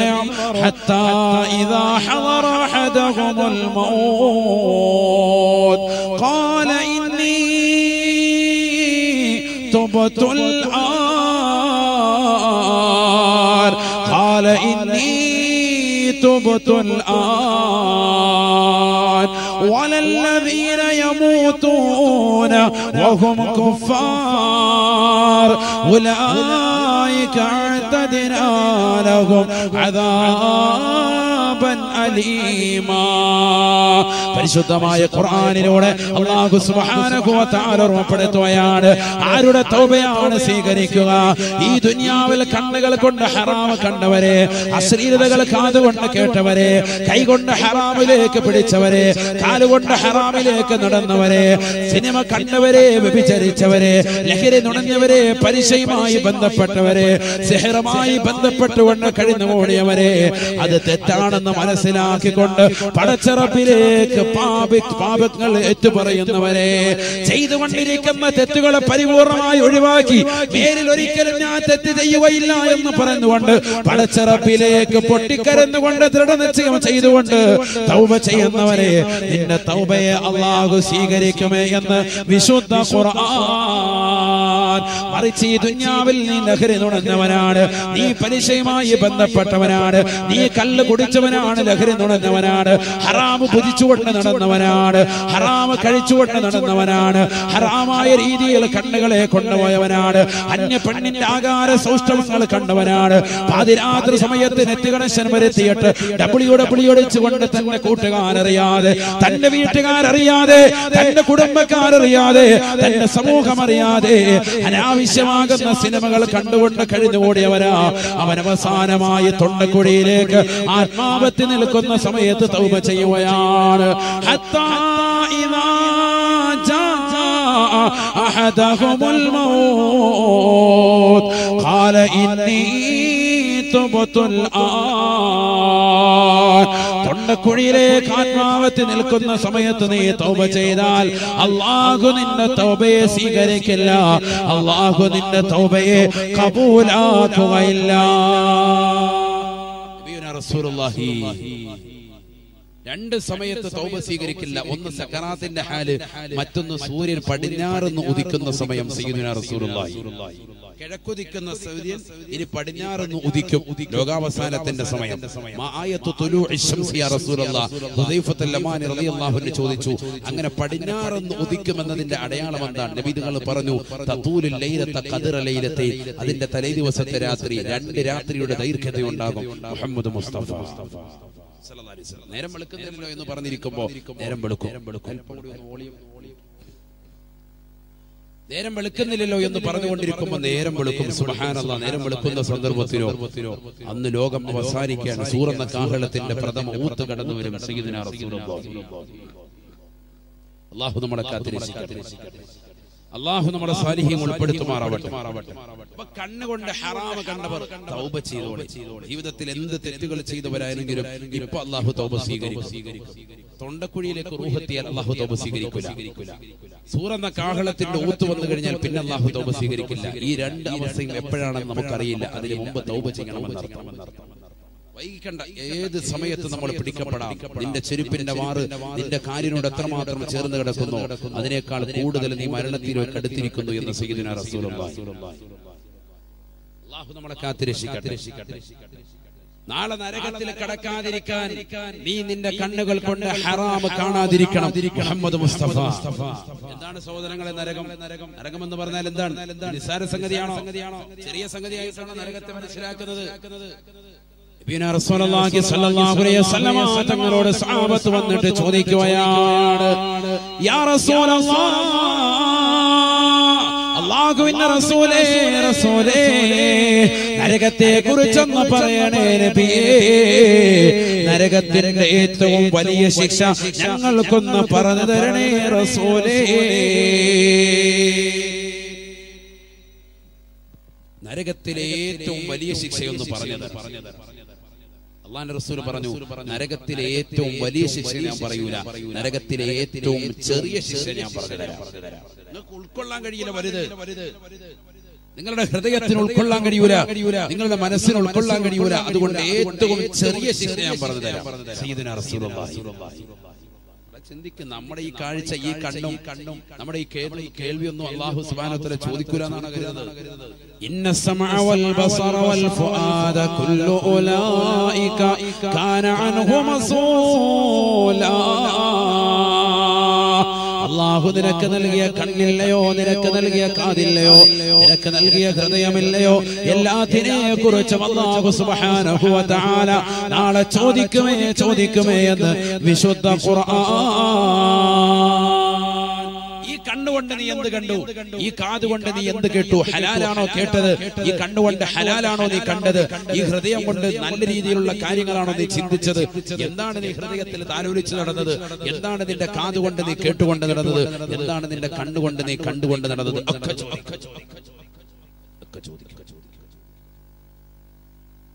ഹത്താ ഇദാ ഹദറ അഹദഹുൽ മൗത് ഖാല ഇന്നി തുബതുൽ قال إني تبت الآن ولا الذين يموتون وهم كفار أولئك اعتدنا لهم عذابا أليما. പരിശുദ്ധമായ ഖുർആനിലൂടെ അല്ലാഹു സുബ്ഹാനഹു വ തആല ഓർമ്മപ്പെടുത്തുകയാണ് ആരുടെ തൗബയാണ് സ്വീകരിക്കുക. ഈ ദുനിയാവിൽ കണ്ണുകൾ കൊണ്ട് ഹറാം കണ്ടവരെ, അശ്ലീലതകൾ കാതുകൊണ്ട് കേട്ടവരെ, കൈകൊണ്ട് ഹറാമിലേക്ക് പിടിച്ചവരെ, കാലുകൊണ്ട് ഹറാമിലേക്ക് നടന്നവരെ, സിനിമ കണ്ടവരെ, വ്യഭിചരിച്ചവരെ, ലഹരി നുണഞ്ഞവരെ, പരിശയുമായി ബന്ധപ്പെട്ടവരെ, സിഹറുമായി ബന്ധപ്പെട്ടുകൊണ്ട് കഴിഞ്ഞു ഓടിയവരെ, അത് തെറ്റാണെന്ന് മനസ്സിലാക്കിക്കൊണ്ട് പടച്ചറപ്പിലേക്ക് പാപങ്ങൾ ഏറ്റുപറയുന്നവരെ, ചെയ്തുകൊണ്ടിരിക്കുന്ന തെറ്റുകളെ പരിപൂർണമായി ഒഴിവാക്കി മേലിൽ ഒരിക്കലും ഞാൻ തെറ്റ് ചെയ്യുകയില്ല എന്ന് പറഞ്ഞുകൊണ്ട് പടച്ചറപ്പിലേക്ക് പൊട്ടിക്കരന്നുകൊണ്ട് ദൃഢനിശ്ചയം ചെയ്തുകൊണ്ട് തൗബ ചെയ്യുന്നവരെ, നിന്റെ തൗബയെ അല്ലാഹു സ്വീകരിക്കുമേ എന്ന് വിശുദ്ധ ഖുർആൻ. മറിച്ച് ഈ ദുനിയാവിൽ നീ ലഹരി നുണഞ്ഞവനാണ്, നീ പരിശയുമായി ബന്ധപ്പെട്ടവനാണ്, നീ കല്ല് കുടിച്ചവനാണ്, ലഹരി നുണഞ്ഞവനാണ്, ഹറാമ് പുജിച്ചുകൊണ്ട് നടന്നവനാണ്, ഹറാമ് കഴിച്ചുകൊണ്ട് നടന്നവനാണ്, ഹറാമായ രീതിയിൽ കണ്ണുകളെ കൊണ്ടുപോയവനാണ്, അന്യ പെണ്ണിന്റെ ആകാര സൗഷ്ഠവങ്ങൾ കണ്ടവനാണ്, പാതിരാത്രി സമയത്ത് നെറ്റ് കണക്ഷൻ വരുത്തിയിട്ട് ഡബ്ല്യു ഡബ്ല്യു അടിച്ചുകൊണ്ട് തന്നെ കൂട്ടുകാരറിയാതെ, തന്റെ വീട്ടുകാരറിയാതെ, തന്റെ കുടുംബക്കാരറിയാതെ, തന്റെ സമൂഹം അറിയാതെ അനാവശ്യമാകുന്ന സിനിമകൾ കണ്ടുകൊണ്ട് കഴിഞ്ഞു ഓടിയവരാ. അവൻ അവസാനമായി തൊണ്ടക്കുഴിയിലേക്ക് ആത്മാവത്തി നിൽക്കുന്ന സമയത്ത് തൗബ ചെയ്യുകയാണ്. حتى إذا جاء أحدهم الموت قال إني تبت الآن. തൊണ്ടക്കുഴിയിലേക്ക് ആത്മാവത്തി നിൽക്കുന്ന സമയത്ത് നീ തൗബ ചെയ്താൽ അല്ലാഹു നിന്റെ തൗബയെ സ്വീകരിക്കില്ല, അല്ലാഹു നിന്റെ തൗബയെ ഖബൂലാക്കുകയില്ല. റസൂലുള്ളാഹി രണ്ട് സമയത്ത് തൗബ സ്വീകരിക്കില്ല. ഒന്ന് സക്കറാത്തിന്റെ ഹാല്, മറ്റൊന്ന് സൂര്യൻ പടിഞ്ഞാറുന്ന് ഉദിക്കുന്ന സമയം. സയ്യിദുനാ റസൂലുള്ളാഹി കിഴക്കുദിക്കുന്ന സൂര്യൻ ഇനി പടിഞ്ഞാറുന്ന് ഉദിക്കും, ലോകാവസാനത്തിന്റെ സമയം. മായത്തു തുലൂഇ ശംസി യാ റസൂലുള്ളാഹി. ഹുദൈഫത്തുൽ യമാനി റളിയല്ലാഹു അൻഹു ചോദിച്ചു, അങ്ങനെ പടിഞ്ഞാറുന്ന് ഉദിക്കുമെന്നതിന്റെ അടയാളം എന്താണ്? നബി തങ്ങൾ പറഞ്ഞു, തതൂലുൽ ലൈലത ഖദറ ലൈലതൈ. അതിന്റെ തലേ ദിവസത്തെ രാത്രി രണ്ട് രാത്രിയുടെ ദൈർഘ്യതയുണ്ടാകും. മുഹമ്മദ് മുസ്തഫ നേരം വെളുക്കുന്നില്ലല്ലോ എന്ന് പറഞ്ഞിരിക്കുമ്പോ നേരം വെളുക്കും, നേരം വെളുക്കുന്നില്ലല്ലോ എന്ന് പറഞ്ഞുകൊണ്ടിരിക്കുമ്പോൾ നേരം വെളുക്കും. സുബ്ഹാനല്ലാഹ്. നേരം വെളുക്കുന്ന സന്ദർഭത്തിലോ അന്ന് ലോകം അവസാനിക്കുകയാണ്. സൂറന്ന കാഹളത്തിന്റെ പ്രഥമ ഊത്ത് കടന്നു വരും. സയ്യിദുനാ റസൂലുള്ളാഹി. അല്ലാഹു നമ്മളെ കാത്തിരിക്കട്ടെ. അല്ലാഹു നമ്മുടെ സാലിഹീൻ ഉൾപ്പെടുത്തുമാറാവട്ടെ. കണ്ണുകൊണ്ട് ഹറാമ കണ്ടവർ തൗബ ചെയ്തോളി. ജീവിതത്തിൽ എന്ത് തെറ്റുകൾ ചെയ്തവരായിരുന്നെങ്കിലും ഇപ്പൊ അല്ലാഹു തൗബ സ്വീകരിക്കും. തൊണ്ടക്കുഴിയിലേക്ക് റൂഹത്തിയാൽ അല്ലാഹു തൗബ സ്വീകരിക്കില്ല. സൂറന്ന കാഹളത്തിന്റെ ഊത്ത് വന്നു കഴിഞ്ഞാൽ പിന്നെ അല്ലാഹു തൗബ സ്വീകരിക്കില്ല. ഈ രണ്ട് അവസ്ഥയും എപ്പോഴാണെന്ന് നമുക്കറിയില്ല. അതിന് മുമ്പ് തൗബ ചെയ്യണമെന്നർത്ഥം. വൈകിക്കണ്ട. ഏത് സമയത്ത് നമ്മൾ പിടിക്കപ്പെടാം. നിന്റെ ചെരുപ്പിന്റെ വാറ് നിന്റെ കാലിനോട് എത്രമാത്രം ചേർന്ന് കിടക്കുന്നു അതിനേക്കാൾ കൂടുതൽ നീ മരണത്തിലേക്ക് അടുത്തിരിക്കുന്നു എന്ന് സയ്യിദുനാ റസൂലുള്ളാഹി. അല്ലാഹു നമ്മളെ കാത്തിരക്ഷിക്കട്ടെ. നാളെ നരകത്തിൽ കടക്കാതിരിക്കാൻ നീ നിന്റെ കണ്ണുകൾ കൊണ്ട് ഹറാം കാണാതിരിക്കണം. മുഹമ്മദ് മുസ്തഫ. എന്താണ് സഹോദരങ്ങളെ നരകം? നരകം എന്ന് പറഞ്ഞാൽ എന്താണ്? നിസ്സാര സംഗതിയാണോ? ചെറിയ സംഗതിയായിട്ടാണോ നരകത്തെ മനസ്സിലാക്കുന്നത്? പിന്നെ റസൂലുള്ളാഹി സ്വല്ലല്ലാഹു അലൈഹി വസല്ലമ തങ്ങളോട് സഹാബത്ത് വന്നിട്ട് ചോദിക്കുകയാണ്, യാ റസൂലുള്ളാഹ്, അല്ലാഹുവിന്റെ റസൂലേ റസൂലേ നരകത്തെ കുറിച്ചൊന്ന് പറയണേ നബിയേ. നരകത്തിന്റെ ഏറ്റവും വലിയ ശിക്ഷ ഞങ്ങൾക്കൊന്ന് പറഞ്ഞു തരണേ റസൂലേ. നരകത്തിലെ ഏറ്റവും വലിയ ശിക്ഷയൊന്ന് പറഞ്ഞത് പറഞ്ഞത് അല്ലാഹുവിന്റെ റസൂൽ പറഞ്ഞു, നരകത്തിലെ ഏറ്റവും വലിയ ശിക്ഷ ഞാൻ പറയൂല, നരകത്തിലെ ഏറ്റവും ചെറിയ ശിക്ഷ ഞാൻ പറഞ്ഞുതരാം. നിങ്ങൾക്ക് ഉൾക്കൊള്ളാൻ കഴിയില്ല. വരുത് നിങ്ങളുടെ ഹൃദയത്തിന് ഉൾക്കൊള്ളാൻ കഴിയൂല, നിങ്ങളുടെ മനസ്സിന് ഉൾക്കൊള്ളാൻ കഴിയൂല. അതുകൊണ്ട് ഏറ്റവും ചെറിയ ശിക്ഷ ഞാൻ പറഞ്ഞുതരാം. സയ്യിദുനാ റസൂലുള്ളാഹി. ചിന്തിക്കും നമ്മുടെ ഈ കാഴ്ച, ഈ കണ്ണും കണ്ണും നമ്മുടെ ഈ കേൾവിയൊന്നും അല്ലാഹു സുബ്ഹാനഹു വ തആല ചോദിക്കൂല എന്നാണ് കരുതുന്നത്. ഇന്ന സമഅ വൽ ബസറ വൽ ഫുആദ കുല്ലു ഉലൈക കാന അൻഹു മസൂല. الله ذلك نلقي كنيليو ذلك نلقي كاديليو ذلك نلقي غرديا مليو إلا تني كورج الله سبحانه وتعالى نالا تودي كمية تودي كمية بشود القرآن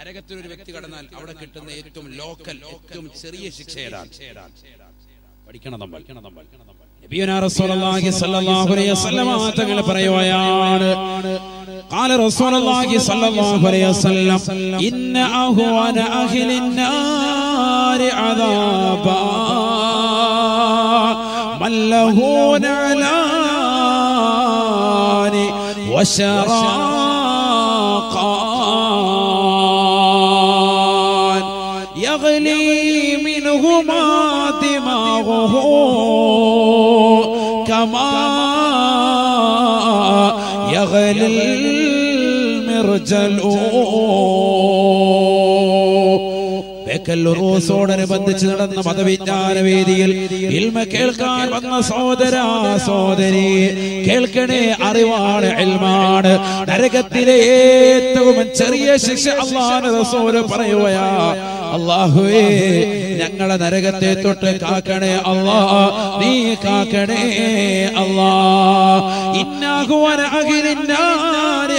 നരകത്തിൽ ഒരു വ്യക്തി കടന്നാൽ അവിടെ കിട്ടുന്ന ഏറ്റവും ലോക്കൽ ഏറ്റവും ചെറിയ ശിക്ഷ ഏതാണ് പഠിക്കണം നമ്മൾ നബിയുനാ റസൂലുള്ളാഹി സ്വല്ലല്ലാഹു അലൈഹി വസല്ലം തങ്ങൾ പറയുകയാണ് ഖാല റസൂലുള്ളാഹി സ്വല്ലല്ലാഹു അലൈഹി വസല്ലം ഇന്ന അഹ്വാന അഹ്ലിൻ നാരി അദാബ മല്ലഹൂന അലാനി വശറാഖ يغلي منهما دماغه كما يغلي المرجل ോടനെ ബന്ധിച്ച് നടന്ന മതവിജ്ഞാന വേദിയിൽ ഇൽമ കേൾക്കാൻ വന്ന സഹോദരാ സഹോദരി കേൾക്കണേ അറിവാണ് ഇൽമാണ് നരകത്തിലെ ഏറ്റവും ചെറിയ ശിക്ഷ അല്ലാഹുവിന്റെ റസൂൽ പറയുകയാ അല്ലാഹുവേ ഞങ്ങളെ നരകത്തെ തൊട്ട് കാക്കണേ അല്ലാ നീ കാക്കണേ അല്ലാ ഇന്നഹു അനഅഖിലിൻ നാരി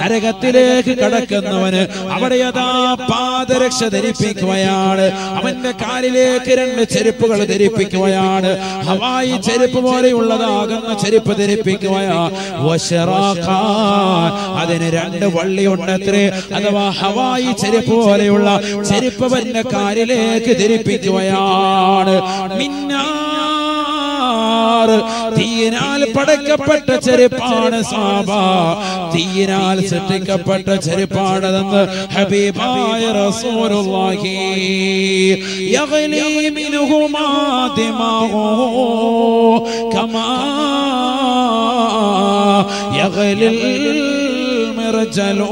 നരകത്തിലേക്ക് കടക്കുന്നവന് അവിടെ അതാ പാദരക്ഷ ധരിപ്പിക്കുകയാണ് അവന്റെ കാലിലേക്ക് രണ്ട് ചെരുപ്പുകൾ ധരിപ്പിക്കുകയാണ് ഹവായി ചെരുപ്പ് പോലെയുള്ളതാകുന്ന ചെരുപ്പ് ധരിപ്പിക്കുകയാണ് വശറാഖാൻ അതിന് രണ്ട് വള്ളിയുണ്ടത്രേ അഥവാ ഹവായി ചെരുപ്പ് പോലെയുള്ള ചെരുപ്പ് അവന്റെ കാലിലേക്ക് ധരിപ്പിക്കുകയാണ് മിന്നാ തീയിനാൽ പടക്കപ്പെട്ട ചെരുപ്പാണ് സാബാ തീയിനാൽ സൃഷ്ടിക്കപ്പെട്ട ചെരുപ്പാണെന്ന് ഹബീബായ റസൂലുള്ളാഹി യഗ്ലീ മിൻഹുമാ ദിമാഉ കമാ യഗ്ലിൽ മിർജലൂ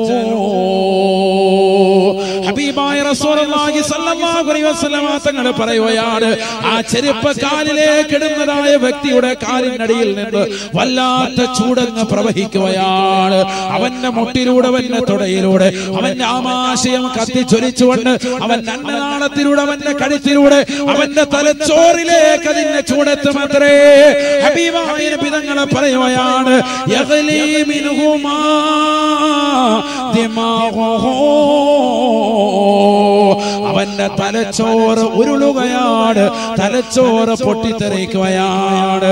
ഹബീബായ റസൂലുള്ളാഹി സ്വല്ലല്ലാഹു അലൈഹി വസല്ലം തങ്ങൾ പറയുകയാണ് ആ ചെരുപ്പ് കാലിലേക്ക് ഇടുന്നതായ വ്യക്തിയുടെ കാലിനടിയിൽ നിന്ന് വല്ലാത്ത ചൂടങ്ങ് പ്രവഹിക്കുകയാണ് അവന്റെ മുട്ടിലൂടെ അവന്റെ തുടയിലൂടെ അവന്റെ ആമാശയം കത്തിച്ചൊലിച്ചുകൊണ്ട് അവൻ നന്നനാളത്തിലൂടെ അവന്റെ കഴുത്തിലൂടെ അവന്റെ തലച്ചോറിലേക്ക് അതിന്റെ ചൂടെത്തുമത്രേ ഹബീബായ നബി തങ്ങൾ പറയുകയാണ് യഗ്ലീ മിൻഹുമാ അവന്റെ തലച്ചോറ് ഉരുളുകയാണ് തലച്ചോറ് പൊട്ടിത്തെറിക്കുകയാണ്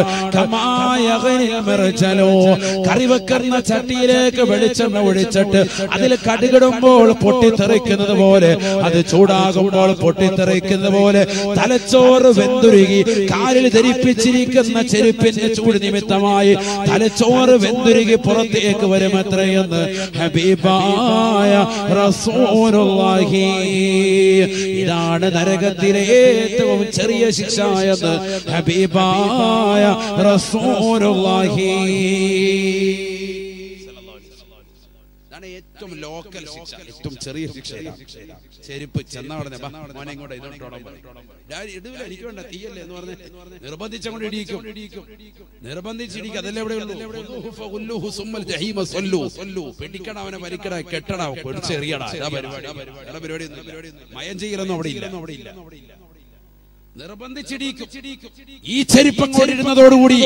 കറിവെക്കുന്ന ചട്ടിയിലേക്ക് വെളിച്ചെണ്ണ ഒഴിച്ചിട്ട് അതിൽ കടുകിടുമ്പോൾ പൊട്ടിത്തെറിക്കുന്നത് പോലെ അത് ചൂടാകുമ്പോൾ പൊട്ടിത്തെറിക്കുന്നത് പോലെ തലച്ചോറ് വെന്തുരുകി കാലിൽ ധരിപ്പിച്ചിരിക്കുന്ന ചെരുപ്പിന്റെ ചൂട് നിമിത്തമായി തലച്ചോറ് വെന്തുരുകി പുറത്തേക്ക് വരുമത്രയെന്ന് ഹബീബായ റസൂലുള്ളാഹി ഇതാണ് നരകത്തിലെ ഏറ്റവും ചെറിയ ശിക്ഷ എന്ന് ഹബീബായ റസൂലുള്ളാഹി ഇതാണ് ഏറ്റവും ലോക്കൽ ശിക്ഷ ഏറ്റവും ചെറിയ ശിക്ഷ ചെരുപ്പ് ചെന്നാടനെ മോനെ ഇങ്ങോട്ട് ഇതോട്ടോടാൻ പറയും ഇടുവില്ല എനിക്ക് വേണ്ട തീയല്ലേ എന്ന് പറഞ്ഞ് നിർബന്ധിച്ചങ്ങോട്ട് ഇടിയിക്കും നിർബന്ധിച്ചിടിക്കും അതല്ലേ ഇവിടെ പിടിക്കണം അവനെ പരിക്കടാ കെട്ടടാ പൊടിച്ചെറിയടാ പരിപാടി മയം ചെയ്യലൊന്നും അവിടെ ഇല്ല അവിടെ ഇല്ല ഈ ചെരിപ്പങ്ങോരിടുന്നതോടുകൂടി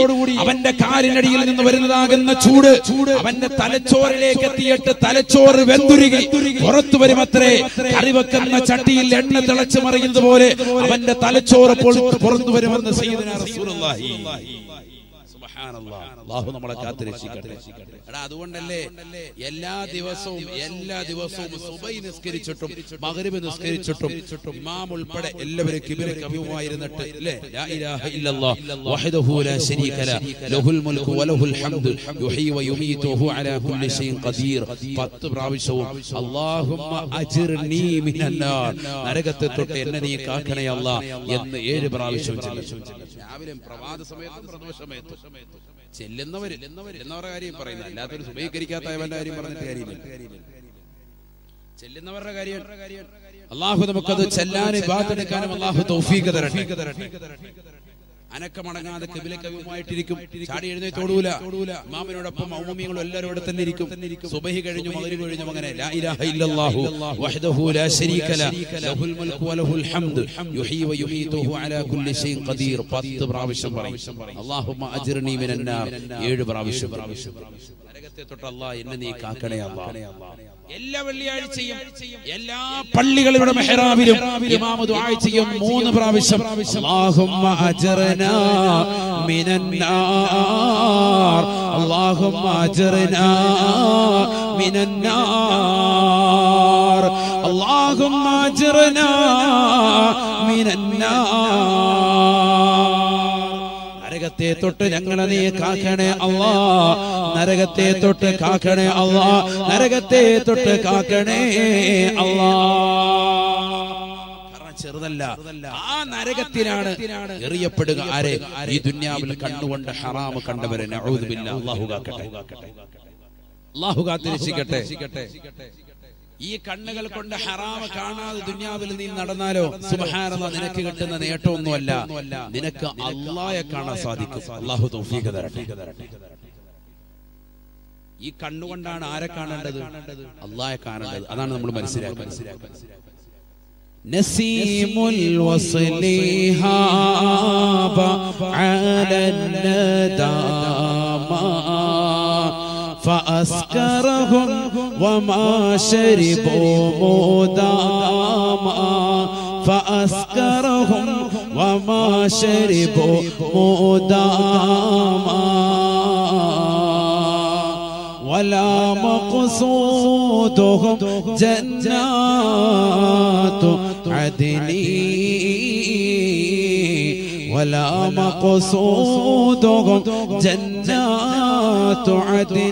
അവന്റെ കാലിനടിയിൽ നിന്ന് വരുന്നതാകുന്ന ചൂട് അവന്റെ തലച്ചോറിലേക്ക് എത്തിയിട്ട് തലച്ചോറ് വെന്തുരുകി പുറത്തു വരുമത്രേ. കറിവെക്കുന്ന ചട്ടിയിൽ എണ്ണ തിളച്ചു മറിയുന്നത് പോലെ അവന്റെ തലച്ചോറ് പുറത്തു വരുമെന്ന് സയ്യിദുനാ റസൂലുള്ളാഹി സുബ്ഹാനല്ലാഹ്. അല്ലാഹു നമ്മളെ കാത്ത് രക്ഷിക്കട്ടെ. എടാ അതുകൊണ്ടല്ലേ എല്ലാ ദിവസവും എല്ലാ ദിവസവും സുബൈ നിസ്കരിച്ചിട്ടും മഗ്രിബ് നിസ്കരിച്ചിട്ടും ഇമാം ഉൾപ്പെടെ എല്ലാവരും കിബിലെ കവിയുമായിരുന്നിട്ട് അല്ലേ ലാ ഇലാഹ ഇല്ലല്ലാഹ് വഹ്ദഹു ലാ ശരീക ലഹു ലഹുൽ മുൽക്കു വലഹുൽ ഹംദു യുഹീ വയുമീതു വഹു അലാ കുല്ലി ഷൈഇൻ ഖദീർ പത്ത് പ്രാവശ്യവും അല്ലാഹുമ്മ അജിർനീ മിനന്നാർ നരകത്തെ തൊട്ട് എന്നെ നീ കാക്കണേ അല്ലാ എന്ന് ഏഴ് പ്രാവശ്യം ചൊല്ലും. രാവിലെ പ്രഭാത സമയത്തും പ്രദോഷ സമയത്തും ചെല്ലുന്നവര് ചെല്ലുന്നവരുടെ കാര്യം പറയുന്നത് അല്ലാത്തൊരു സുബഹിക്കരിക്കാത്ത അവന്റെ കാര്യം പറഞ്ഞിട്ട് കാര്യമില്ല. ചെല്ലുന്നവരുടെ കാര്യം അള്ളാഹു നമുക്കത് ചെല്ലാനും ഇബാദത്തെടുക്കാനും അള്ളാഹു തൗഫീഖ് തരട്ടെ. അനക്കമടങ്ങാതെ കിബിലക്കവിയുമായിട്ടിരിക്കും, ചാടി എഴുന്നേറ്റോടൂല, ഇമാമിനോടൊപ്പം ഔമമിയങ്ങളും എല്ലാവരും തന്നെ ഇരിക്കും. സുബഹി കഴിഞ്ഞു മഗ്രിബ് കഴിഞ്ഞു അങ്ങനെ ലാ ഇലാഹ ഇല്ലല്ലാഹു വഹ്ദഹു ലാ ശരീക ലഹു ലഹുൽ മുൽക്കു വലഹുൽ ഹംദു യുഹീ വയുമീതുഹു അലാ കുല്ലി ഷൈഇൻ ഖദീർ പത്ത് പ്രാവശ്യം പറയും. അല്ലാഹുമ്മ അജിർനീ മിനന്നാർ ഏഴ് പ്രാവശ്യം. നരകത്തെ തൊട്ട് അല്ലാഹ് എന്നെ നീ കാക്കണേ അല്ലാഹ്. എല്ലാ വെള്ളിയാഴ്ചയും എല്ലാ പള്ളികളുടെ മെഹ്റാബിലും ഇമാം ദുആ ചെയ്യും മൂന്ന് പ്രാവശ്യം അല്ലാഹുമ്മ അജർനാ മിനന്നാർ അല്ലാഹുമ്മ അജർനാ മിനന്നാർ അല്ലാഹുമ്മ അജർനാ മിനന്നാർ നരകത്തെ തൊട്ട് ഞങ്ങളെ നീ കാക്കണേ അല്ലാഹ്, നരകത്തെ തൊട്ട് കാക്കണേ അല്ലാഹ്, നരകത്തെ തൊട്ട് കാക്കണേ അല്ലാഹ്. ചെറുതല്ല, ആ നരകത്തിലാണ് എറിയപ്പെടുക ആരെ ഈ ദുനിയാവിൽ കണ്ണുകൊണ്ട് ഹറാം കണ്ടവരെ. നഊദു ബില്ലാഹ്. അല്ലാഹു കാക്കട്ടെ, അല്ലാഹു കാത്തിരക്ഷിക്കട്ടെ. ഈ കണ്ണുകൾ കൊണ്ട് ഹറാമ കാണാതെ ദുനിയാവിൽ നീ നടന്നാലോ സുബ്ഹാനല്ലാഹ് നിനക്ക് കിട്ടുന്ന നേട്ടമൊന്നുമല്ല, നിനക്ക് അല്ലാഹയെ കാണാൻ സാധിക്കും. അല്ലാഹു തൗഫീഖ് തരട്ടെ. ഈ കണ്ണുകൊണ്ടാണ് ആരെ കാണേണ്ടത്? അല്ലാഹയെ കാണേണ്ടത്. അതാണ് നമ്മൾ മനസ്സിലാക്കുന്നത്. നസീമുൽ വസ്ലിഹാ فأسكرهم وما شربوا مداما فأسكرهم وما شربوا مداما ولا مقصودهم جنات عدن ولا مقصودهم جنات عدن.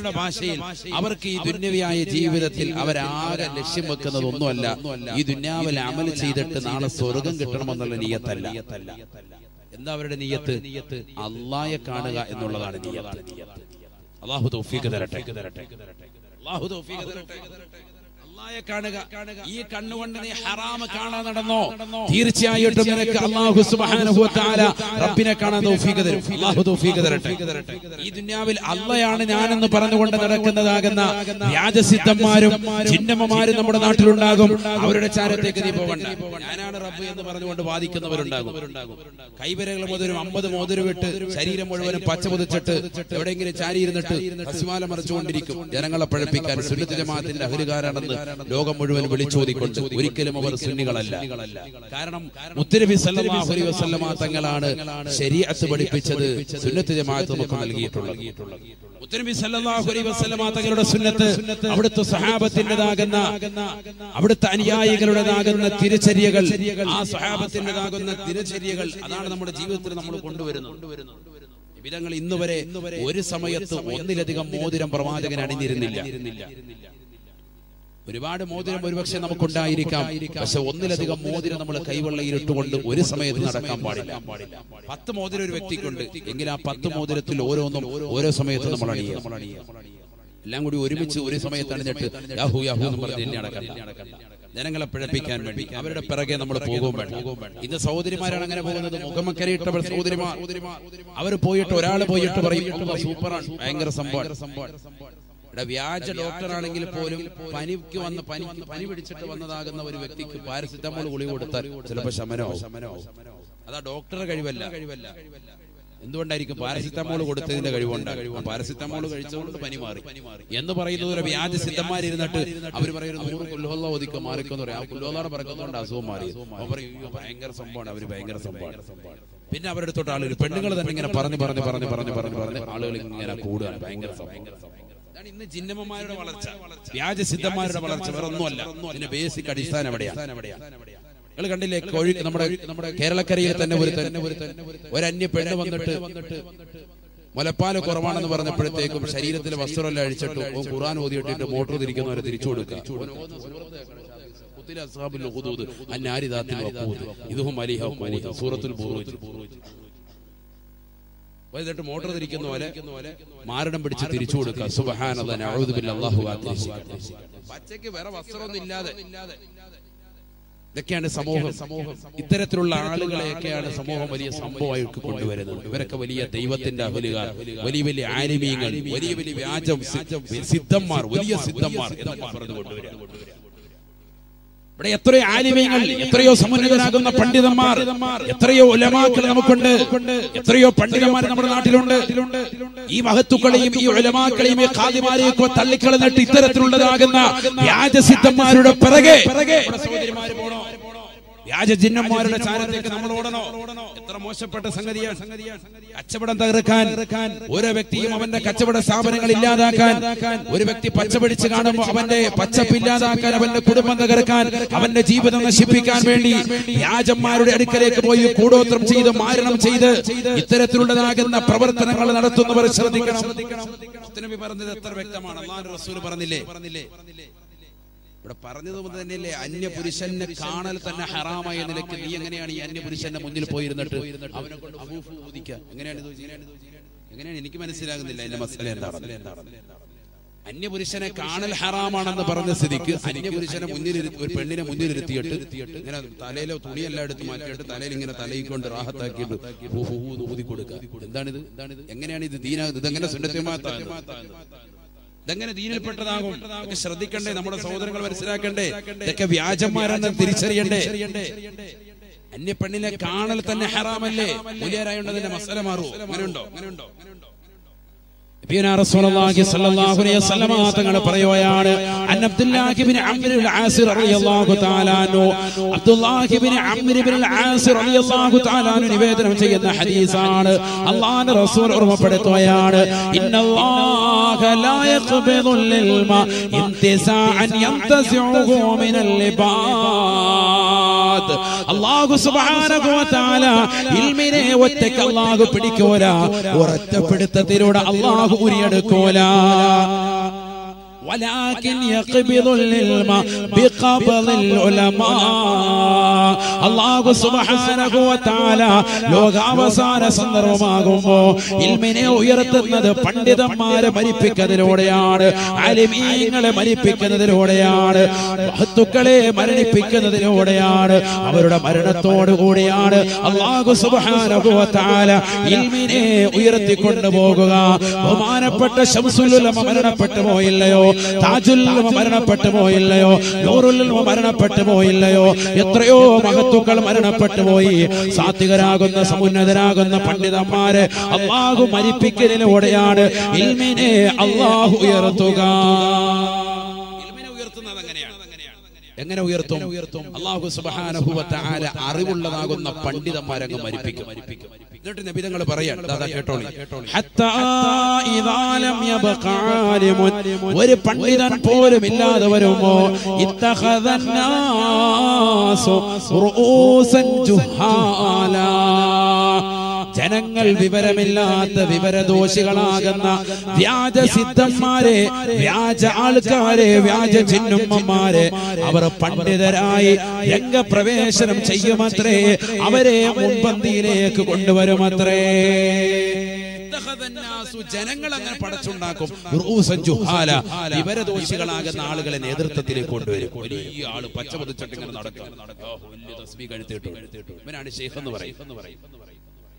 ുടെ ഭാഷയിൽ അവർക്ക് ഈ ദുന്യവിയായ ജീവിതത്തിൽ അവരാകെ ലക്ഷ്യം വെക്കുന്നത് ഒന്നുമല്ല ഈ ദുന്യാവിൽ അമൽ ചെയ്തിട്ട് നാളെ സ്വർഗം കിട്ടണമെന്നുള്ള നിയ്യത്തല്ല. എന്താ അവരുടെ നിയ്യത്ത്? അല്ലാഹയെ കാണുക എന്നുള്ളതാണ് നിയ്യത്ത്. അല്ലാഹു തൗഫീഖ് തരട്ടെ, അല്ലാഹു തൗഫീഖ് തരട്ടെ. ഈ കണ്ണുകൊണ്ട് നീ ഹറാമ കാണാൻ നടന്നോ തീർച്ചയായിട്ടും നിനക്ക് അല്ലാഹു സുബ്ഹാനഹു വ തആല റബ്ബിനെ കാണാൻ തൗഫീഖ് തരും. അല്ലാഹു തൗഫീഖ് തരട്ടെ. ഈ ദുനിയാവിൽ അല്ലാഹയാണ് ഞാനെന്ന് പറഞ്ഞുകൊണ്ട് നടക്കുന്നതാകുന്ന വ്യാജസിദ്ധന്മാരും ചിന്നമ്മമാരും നമ്മുടെ നാട്ടിലുണ്ടാകും. അവരുടെ ചാരത്തേക്ക് നീ പോകണ്ട. ഞാനാണ് റബ്ബ് എന്ന് പറഞ്ഞുകൊണ്ട് വാദിക്കുന്നവരുണ്ടാകും. കൈവിരകൾ മുതലും അമ്പത് മോതിരവിട്ട് ശരീരം മുഴുവനും പച്ചപുതച്ചിട്ട് എവിടെയെങ്കിലും ചാരിയിരുന്നിട്ട് അസ്മാല മറിച്ചുകൊണ്ടിരിക്കും. ജനങ്ങളെ പഴപ്പിക്കാൻ സുന്നത്ത് ജമാഅത്തിന്റെ അഹ്ലുകാരാണെന്ന് ലോകം മുഴുവൻ വിളിച്ചോദിക്കൊണ്ട് ഒരിക്കലും അവർ സുന്നികളല്ല. കാരണം മുത്തനബി സല്ലല്ലാഹു അലൈഹി വസല്ലമ തങ്ങളാണ് ശരീഅത്ത് പഠിപ്പിച്ചത്, സുന്നത്ത് ജമാഅത്ത് നമുക്ക് നൽകിയിട്ടുള്ളത്. മുത്തനബി സല്ലല്ലാഹു അലൈഹി വസല്ലമ തങ്ങളുടെ സുന്നത്ത് അവിടുത്തെ സഹാബത്തിൻ്റെതാകുന്ന അവിടുത്തെ അനുയായികളുടേതാകുന്ന തിരചര്യകൾ, ആ സഹാബത്തിൻ്റെതാകുന്ന തിരചര്യകൾ അതാണ് നമ്മുടെ ജീവിതത്തിൽ നമ്മൾ കൊണ്ടുവരുന്നത്. വിധങ്ങൾ ഇന്ന് വരെ ഒരു സമയത്ത് ഒന്നിലധികം മോതിരം പ്രവാചകൻ അണിഞ്ഞിരുന്നില്ല. ഒരുപാട് മോതിരം ഒരുപക്ഷെ നമുക്കുണ്ടായിരിക്കാം, പക്ഷെ ഒന്നിലധികം മോതിരം നമ്മൾ കൈവെള്ളയിലിട്ടുകൊണ്ട് ഒരു സമയത്ത് നടക്കാൻ പാടില്ല. പത്ത് മോതിരം ഒരു വ്യക്തിക്കുണ്ട് എങ്കിൽ ആ പത്ത് മോതിരത്തിൽ ഓരോന്നും ഓരോ സമയത്ത് നമ്മൾ എല്ലാം കൂടി ഒരുമിച്ച് ഒരു സമയത്ത് അണിഞ്ഞിട്ട് യാഹു യാഹു എന്ന് പറഞ്ഞ് നടക്കണം. ജനങ്ങളെ പിഴപ്പിക്കാൻ വേണ്ടി അവരുടെ പിറകെ നമ്മൾ പോകും വേണ്ട. ഇന്ന് സഹോദരിമാരാണ് അങ്ങനെ പോകുന്നത്. മുഖമക്കരയിട്ട സഹോദരിമാർ അവർ പോയിട്ട് ഒരാൾ പോയിട്ട് പറയും സൂപ്പറാണ്, ഭയങ്കര സംഭവം. വ്യാജ ഡോക്ടർ ആണെങ്കിൽ പോലും പനിക്ക് വന്ന് പനിക്ക് പനി പിടിച്ചിട്ട് വന്നതാകുന്ന ഒരു വ്യക്തിക്ക് പാരസെറ്റമോൾ ഗുളിക കൊടുത്താൽ ചിലപ്പോൾ ശമനമാവും. അതാ ഡോക്ടറുടെ കഴിവല്ല. എന്തുകൊണ്ടായിരിക്കും? പാരസെറ്റമോൾ കൊടുത്തതിന്റെ കഴിവുണ്ട്. പാരസെറ്റമോൾ കഴിച്ചുകൊണ്ട് പനി മാറി എന്ന് പറയുന്നത് ഒരു വ്യാജ സിദ്ധന്മാരിരുന്നിട്ട് അവർ പറയുന്നത് നൂറ് കുൽഹുവ ഓതിക്ക് മാറിക്കെന്ന് പറയും. ആ കുൽഹുവയുടെ പറക്കുന്നതുകൊണ്ട് അസുഖം മാറി. അവർ പറയും ഭയങ്കര സംഭവമാണ്, അവർ ഭയങ്കര സംഭവമാണ്. പിന്നെ അവരുടെ തൊട്ട് ആളുകൾ പെണ്ണുങ്ങൾ തന്നെ ഇങ്ങനെ പറഞ്ഞു പറഞ്ഞു പറഞ്ഞു പറഞ്ഞു പറഞ്ഞു പറഞ്ഞ് ആളുകൾ ഇങ്ങനെ കൂടുകയാണ്. ഭയങ്കര ഭയങ്കര ഇന്ന് ജിന്നമ്മമാരുടെ വളർച്ച, വ്യാജ സിദ്ധന്മാരുടെ വളർച്ച വേറെ ഒന്നുമല്ല. ഇതിന്റെ ബേസിക് അടിസ്ഥാനം എവിടെയാണ്? നിങ്ങൾ കണ്ടില്ലേ, കോഴിക്കോട് നമ്മുടെ നമ്മുടെ കേരളക്കരയിൽ തന്നെ ഒരു തന്നെ ഒരു അന്യ പെണ്ണ് വന്നിട്ട് മുലപ്പാല് കുറവാണെന്ന് പറഞ്ഞപ്പോഴത്തേക്കും ശരീരത്തിലെ വസ്ത്രമെല്ലാം അഴിച്ചിട്ട് ഖുർആൻ ഓതിയിട്ടിട്ട് മോട്ടോർ തിരിക്കുന്നവരെ തിരിച്ചു കൊടുക്കുക. വൈകിട്ട് മോട്ടോർ തിരിക്കുന്ന പോലെ മാരണം പിടിച്ച് തിരിച്ചു കൊടുക്കുക. പച്ചയ്ക്ക് വേറെ വസ്ത്രമൊന്നും ഇല്ലാതെ. ഇതൊക്കെയാണ് സമൂഹം. ഇത്തരത്തിലുള്ള ആളുകളെയൊക്കെയാണ് സമൂഹം വലിയ സംഭവമായിട്ട് കൊണ്ടുവരുന്നത്. ഇവരൊക്കെ വലിയ ദൈവത്തിന്റെ അഹലുകാർ, വലിയ വലിയ ആലിമീങ്ങൾ, വലിയ വലിയ വ്യാജം സിദ്ധന്മാർ, വലിയ സിദ്ധന്മാർ എന്നൊക്കെ പറഞ്ഞു കൊണ്ടുവരിക. ഇവിടെ എത്രയോ ആലിമീങ്ങൾ, എത്രയോ സമുന്നതരാകുന്ന പണ്ഡിതന്മാർ, എത്രയോ ഉലമാക്കൾ നമുക്കുണ്ട്, എത്രയോ പണ്ഡിതന്മാർ നമ്മുടെ നാട്ടിലുണ്ട്. ഈ മഹത്തുക്കളെയും ഈ ഉലമാക്കളെയും ഈ ഖാദിമാരെയും ഒക്കെ തള്ളിക്കളഞ്ഞിട്ട് ഇത്തരത്തിലുള്ളതാകുന്ന വ്യാജസിദ്ധന്മാരുടെ പിറകെ സഹോദരിമാർ പോണോ? വ്യാജ ജിന്നന്മാരുടെ ചാരത്തേക്ക് നമ്മൾ ഓടണോ? എത്ര മോശപ്പെട്ട സംഗതിയാണ്. കച്ചവടം തകർക്കാൻ, ഓരോ വ്യക്തിയും അവന്റെ കച്ചവട സ്ഥാപനങ്ങൾ ഇല്ലാതാക്കാൻ, ഒരു വ്യക്തി പച്ച പിടിച്ച് കാണുമ്പോൾ അവന്റെ പച്ചപ്പ് ഇല്ലാതാക്കാൻ, അവന്റെ കുടുംബം തകർക്കാൻ, അവന്റെ ജീവിതം നശിപ്പിക്കാൻ വേണ്ടി വ്യാജന്മാരുടെ അടുക്കലേക്ക് പോയി കൂടോത്രം ചെയ്ത് മാരണം ചെയ്ത് ഇത്തരത്തിലുള്ളതാകുന്ന പ്രവർത്തനങ്ങൾ നടത്തുന്നവർ ശ്രദ്ധിക്കണം. നബി പറഞ്ഞത് എത്ര വ്യക്തമാണ്. അല്ലാഹുവിന്റെ റസൂൽ പറഞ്ഞില്ലേ പറഞ്ഞില്ലേ ഇവിടെ പറഞ്ഞതുപോലെ തന്നെയല്ലേ, അന്യപുരുഷനെ കാണൽ തന്നെ ഹറാമായ നിലയ്ക്ക് നീ എങ്ങനെയാണ് ഈ അന്യപുരുഷന്റെ മുന്നിൽ പോയിരുന്നിട്ട് അവനെ കൊണ്ട് അഫൂഫ് ഊദിക്കുക? എങ്ങനെയാണ് എങ്ങനെയാണ് എനിക്ക് മനസ്സിലാകുന്നില്ല എന്റെ മസല എന്താണ്. അന്യപുരുഷനെ കാണൽ ഹറാമാണെന്ന് പറഞ്ഞ സ്ഥിതിക്ക് അന്യപുരുഷനെ മുന്നിൽ ഒരു പെണ്ണിനെ മുന്നിലിരുത്തിയിട്ട് ഇങ്ങനെ തലയിലെ തുണിയെല്ലാം എടുത്ത് മാറ്റിയിട്ട് തലയിൽ ഇങ്ങനെ തലയിക്കൊണ്ട് റാഹത്താക്കിയിട്ട് ഊതി കൊടുക്കുക. എന്താണിത്? എങ്ങനെയാണ് ഇത് ദീനാകുന്നത്? ഇതെങ്ങനെ സുന്നത്തെ മാറ്റാകുന്നത്? ഇതെങ്ങനെ ദീനിൽപ്പെട്ടതാകും? ഒക്കെ ശ്രദ്ധിക്കണ്ടേ, നമ്മുടെ സഹോദരങ്ങൾ മനസ്സിലാക്കണ്ടേ, ഇതൊക്കെ വ്യാജന്മാരെന്ന് തിരിച്ചറിയണ്ടേ. അന്യ പെണ്ണിനെ കാണൽ തന്നെ ഹറാമല്ലേ? മുലിയാരായോണ്ട് അതിന്റെ മസല മാറുമോ? അങ്ങനെയുണ്ടോ? അങ്ങനെയുണ്ടോ? പറയുകയാണ് നിവേദനം ചെയ്യുന്ന ഹദീസാണ്. അല്ലാഹുവിന്റെ റസൂൽ ഓർമ്മപ്പെടുത്തുകയാണ്, അല്ലാഹു സുബ്ഹാനഹു വ തആല ഇൽമിനെ ഒറ്റയ്ക്ക് അല്ലാഹു പിടിക്കൂല, ഒരൊറ്റ പിടുത്തത്തിലൂടെ അല്ലാഹു ഉരിയെടുക്കൂല. വലാകിൻ യഖ്ബിദുൽ ഇൽമ ബിഖബ്ദിൽ ഉലമാ. അല്ലാഹു സുബ്ഹാനഹു വ തആല ലോകാവസാന സന്ദർഭമാകുമ്പോൾ ഇൽമിനെ ഉയർത്തുന്നത് പണ്ഡിതന്മാരെ മരിപ്പിക്കുന്നതിലൂടെയാണ്, ആലിമീങ്ങളെ മരിപ്പിക്കുന്നതിലൂടെയാണ്, മഹത്തുക്കളെ മരണിപ്പിക്കുന്നതിലൂടെയാണ്, അവരുടെ മരണത്തോടു കൂടിയാണ് അല്ലാഹു സുബ്ഹാനഹു വ തആല ഇൽമിനെ ഉയർത്തിക്കൊണ്ടു പോകുക. ബഹുമാനപ്പെട്ട ശംസുൽ ഉലമ മരണപ്പെട്ടു പോയില്ലയോ? താജുൽ ഉലമ മരണപ്പെട്ടു പോയില്ലയോ? നൂറുൽ ഉലമ മരണപ്പെട്ടു പോയില്ലയോ? എത്രയോ മഹത്തുക്കൾ മരണപ്പെട്ടു പോയി. സാത്വികരാകുന്ന സമുന്നതരാകുന്ന പണ്ഡിതന്മാരെ അല്ലാഹു മരിപ്പിക്കലിലൂടെയാണ് ഇൽമിനെ അല്ലാഹു ഉയർത്തുക. എങ്ങനെ ഉയർത്തും? അല്ലാഹു സുബ്ഹാനഹു വ തആല അറിവുള്ളതാകുന്ന പണ്ഡിതന്മാരെ അങ്ങ് മരിപ്പിക്കും. എന്നിട്ട് നബി തങ്ങൾ പറയാണ്, ദാ കേട്ടോളി, ഹത്താ ഇദാ ലം യബഖ ആലിമുൻ, ഒരു പണ്ഡിതൻ പോലും ഇല്ലാതെ വരുമോ, ഇത്തഖദന്നാസു റൂസൻ ജുഹാല, ജനങ്ങൾ വിവരമില്ലാത്ത വിവരദോഷികളാകുന്ന വ്യാജ സിദ്ധന്മാരെ, വ്യാജ ആൾക്കാരെ, വ്യാജ ചിന്നമ്മമാരെ അവർ പണ്ഡിതരായി രംഗപ്രവേശനം ചെയ്യുമത്രേ, അവരെ മുൻപന്തിയിലേക്ക് കൊണ്ടുവരുമത്രേ. ജനങ്ങൾ അങ്ങനെ പടച്ചുണ്ടാക്കും, വിവരദോഷികളാകുന്ന ആളുകളെ നേതൃത്വത്തിലേക്ക് കൊണ്ടുവരും. വലിയ ആള് പച്ചപതിച്ചിട്ടിങ്ങനെ നടക്കും. ശൈഖ് എന്ന് പറയും.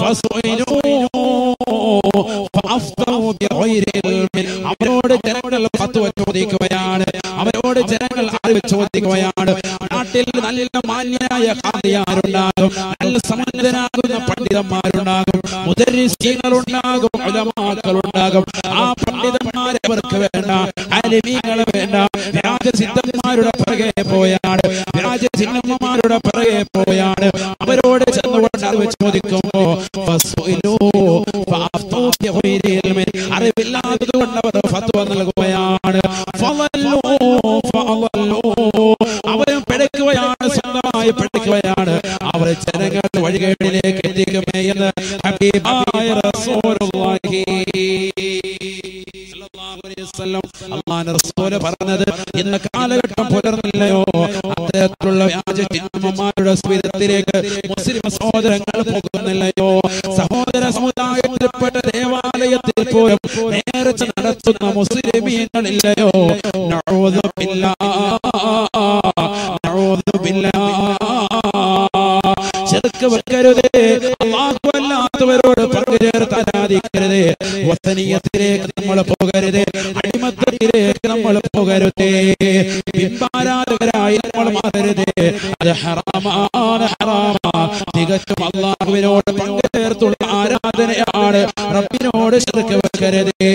فسئلوا فأفتوا بغير علم أمرود جنرال فتوى توديك ويا أمرود جنرال عرب توديك ويا أتيل نالي لمانيا يا كاديا روناعو سمندناكم പണ്ഡിതന്മാരുണ്ടാകും മുദരിസീനകളുണ്ടാകും ഉലമാക്കളുണ്ടാകും ആ പണ്ഡിതന്മാരെ അവർക്ക് വേണ്ട ആലിമീങ്ങളെ വേണ്ട വ്യാജസിദ്ധന്മാരുടെ പുറകെ പോയാണ് വ്യാജസിദ്ധന്മാരുടെ പുറകെ പോയാണ് അവരോട് ചെന്നുകൊണ്ട് അറിവ് ചോദിക്കുമ്പോൾ ഫസ്ഇലൂ ഫഅഫ്തൂ ബിഗൈരി ഇൽമി അറിവില്ലാത്തതുകൊണ്ട് അവർ ഫത്വ നൽകുകയാണ് ഫളല്ലൂ ഫളല്ലൂ അവരെ പെടക്കുകയാണ് സ്വന്തമായി പെടക്കുകയാണ് അവർ ജനങ്ങൾ വഴികളിലേക്ക് എത്തിക്കുമേ എന്ന് ഹബീബായ റസൂലുള്ളാഹി സല്ലല്ലാഹു അലൈഹി വസല്ലം അല്ലാഹുവിന്റെ റസൂൽ പറഞ്ഞത് ഇന്ന് കാലഘട്ടം പുലർന്നില്ലയോ അത്തരത്തിലുള്ള വ്യാജ ചിഹ്നന്മാരുടെ സ്വീകരണത്തിലേക്ക് മുസ്ലിം സഹോദരങ്ങൾ പോകുന്നില്ലയോ സഹോദര സമുദായത്തിൽപ്പെട്ട ദേവാലയത്തിൽ പോലും നേർച്ച നടത്തുന്ന മുസ്ലിമീങ്ങളില്ലയോ നഊദു ബില്ലാഹ് നഊദു ബില്ലാഹ് ശിർക്ക് വെക്കരുതേ അല്ലാഹു അല്ലാത്തവരോട് പങ്കുചേർത്ത് ആരാധിക്കരുതേ വതനിയത്തിലേക്ക് നമ്മൾ പോകരുതേ അടിമത്തത്തിലേക്ക് നമ്മൾ പോകരുതേ ബിംബാരാധകരായി നമ്മൾ മാറരുതേ അത് ഹറാമാണ് ഹറാമാണ് തികച്ചും അല്ലാഹുവിനോട് പങ്കുചേർത്തുള്ള ആരാധനയാണ് റബ്ബിനോട് ശിർക്ക് വെക്കരുതേ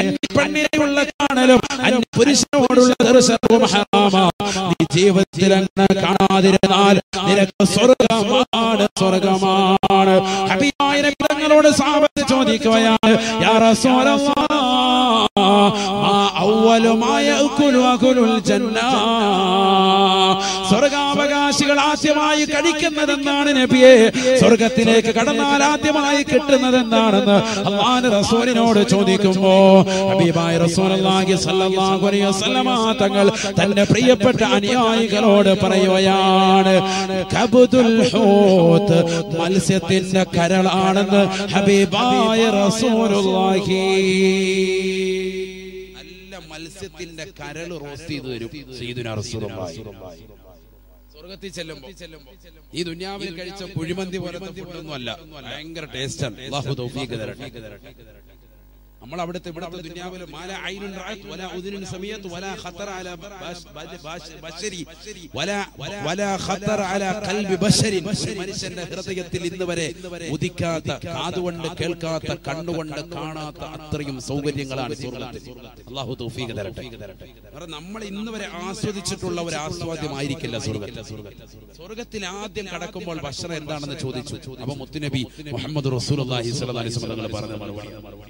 അന്യ പെണ്ണിനെയുള്ള കാണലും അന്യ പുരുഷനോടുള്ള ദർശനവും ഹറാമാണ് നീ ജീവിതത്തിൽ അങ്ങനെ കാണാതിരുന്നാൽ നിനക്ക് സ്വർഗ്ഗമാണ് സ്വർഗമാണ് ഹബീബായ നബി തങ്ങളോട് സഹാബത്ത് ചോദിക്കുകയാണ് യാ റസൂലല്ലാഹ് മാ അവ്വലു മാ യഅകുലു അഹ്ലുൽ ജന്ന സ്വർഗാവകാശികൾ ആദ്യമായി കഴിക്കുന്നത് എന്താണ് നബിയെ സ്വർഗത്തിലേക്ക് കടന്നാൽ ആദ്യമായി കിട്ടുന്നത് എന്താണെന്ന് അല്ലാഹുവിന്റെ റസൂലിനോട് ചോദിക്കുമ്പോൾ ഹബീബായ റസൂലുള്ളാഹി സ്വല്ലല്ലാഹു അലൈഹി വസല്ലമ തങ്ങൾ തന്റെ പ്രിയപ്പെട്ട അനുയായികളോട് പറയുകയാണ് കബുദുൽ ഹൂത് മത്സ്യത്തിന്റെ കരളാണെന്ന് ഹബീബായ റസൂലുള്ളാഹി നല്ല മത്സ്യത്തിന്റെ കരൾ റോസ്റ്റ് ചെയ്തു തരും സയ്യിദുനാ റസൂലുള്ളാഹി സ്വർഗ്ഗത്തിൽ ചെല്ലുമ്പോൾ ഈ ദുനിയാവിൽ കഴിച്ച കുഴിമന്തി പോലത്തെ ഫുഡൊന്നുമല്ല ഭയങ്കര ടേസ്റ്റ് ആണ് അല്ലാഹു തൗഫീഖ് തരട്ടെ നമ്മൾ അവിടുത്തെ ഇവിടുത്തെ ദുനിയാവിൽ മാല ഐനുൻ റഅത് വലാ ഉദുനുൻ സമീഅത് വലാ ഖതറ അലാ ബശരി വലാ വലാ ഖതറ അലാ ഖൽബി ബശരി മനുഷ്യന്റെ ഹൃദയത്തിൽ ഇന്നുവരെ ഉദിക്കാത്ത കാതുകൊണ്ട് കേൾക്കാത്ത കണ്ണുകൊണ്ട് കാണാത്ത അത്രയും സൗകര്യങ്ങളാണ് സ്വർഗ്ഗത്തിൽ അല്ലാഹു തൗഫീഖ് തരട്ടെ കാരണം നമ്മൾ ഇന്നുവരെ ആസ്വദിച്ചിട്ടുള്ള ഒരു ആസ്വാദ്യമായിരിക്കില്ല സ്വർഗ്ഗത്തിൽ സ്വർഗ്ഗത്തിൽ ആദ്യം കടക്കുമ്പോൾ ഭക്ഷണം എന്താണെന്ന് ചോദിച്ചു അപ്പോൾ മുത്തുനബി മുഹമ്മദ് റസൂലുള്ളാഹി സ്വല്ലല്ലാഹു അലൈഹി വസല്ലം പറഞ്ഞ മറുപടി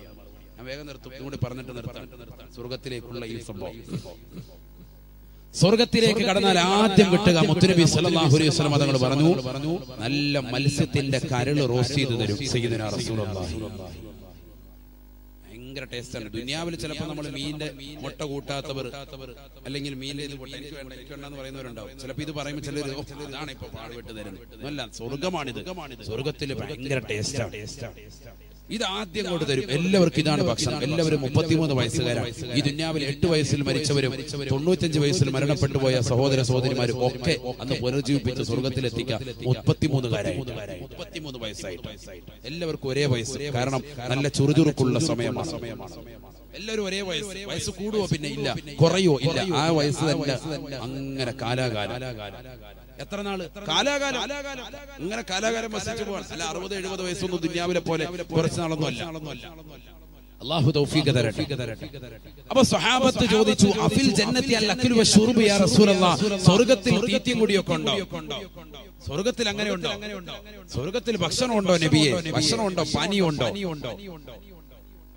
വേഗം നിർത്തും ഇങ്ങോട്ട് പറഞ്ഞിട്ട് നിർത്താം സ്വർഗത്തിലേക്കുള്ള ഈ സംഭവം സ്വർഗത്തിലേക്ക് കടന്നാൽ ആദ്യം കിട്ടുക മുത്തുനബി സല്ലല്ലാഹു അലൈഹി വസല്ലം തങ്ങൾ പറഞ്ഞു നല്ല മത്സ്യത്തിന്റെ കരൾ റോസ്റ്റ് ചെയ്തു തരും സയ്യിദുനാ റസൂലുള്ളാഹി ഭയങ്കര ടേസ്റ്റ് ആണ് ദുനിയാവിൽ ചിലപ്പോൾ നമ്മൾ മീനിന്റെ മുട്ട കൂട്ടാത്തവർ അല്ലെങ്കിൽ മീനിന്റെ ഇത് കൂട്ടാൻ എനിക്ക് വേണ്ട എനിക്ക് വേണ്ടെന്ന് പറയുന്നവരുണ്ടാവും ചിലപ്പോൾ ഇത് പറയുമ്പോൾ ചിലർ ഇതാണ് ഇപ്പൊ പാടുപെട്ട് തരുന്നത് അല്ല സ്വർഗമാണിത് സ്വർഗത്തിൽ ഭയങ്കര ടേസ്റ്റ് ആണ് ഇത് ആദ്യം കൊണ്ട് തരും എല്ലാവർക്കും ഇതാണ് ഭക്ഷണം എല്ലാവരും മുപ്പത്തിമൂന്ന് വയസ്സുകാരാണ് ഈ ദുനിയാവിൽ എട്ട് വയസ്സിൽ മരിച്ചവരും തൊണ്ണൂറ്റഞ്ച് വയസ്സിൽ മരണപ്പെട്ടു പോയ സഹോദര സഹോദരിമാരും ഒക്കെ അന്ന് പുനർജീവിപ്പിച്ച് സ്വർഗത്തിലെത്തിക്കാൻ മുപ്പത്തിമൂന്നുകാരായി മുപ്പത്തിമൂന്ന് വയസ്സായിട്ട് എല്ലാവർക്കും ഒരേ വയസ്സ് കാരണം നല്ല ചുറുചുറുക്കുള്ള സമയമാണ് എല്ലാവരും ഒരേ വയസ്സ് വയസ്സ് കൂടുവോ പിന്നെ ഇല്ല കുറയോ ഇല്ല ആ വയസ്സ് തന്നെ അങ്ങനെ കാലാകാലം എത്ര നാള് കാലാകാലം ഇങ്ങനെ കാലാകാലം വസിച്ചു പോവാൻ അല്ല അറുപത് എഴുപത് വയസ്സൊന്നും ദുനിയാവിലെ പോലെ കുറച്ച് നാളൊന്നും അല്ല الله توفيق درجة. أبو الصحابة تجودي شو أفيل جنة يا لكيل والشرب يا رسول الله. سورغة تلتيتي موديو كوندا. سورغة تلعنة وندا. سورغة تلبخشان وندا نبيه. بخشان وندا. باني وندا.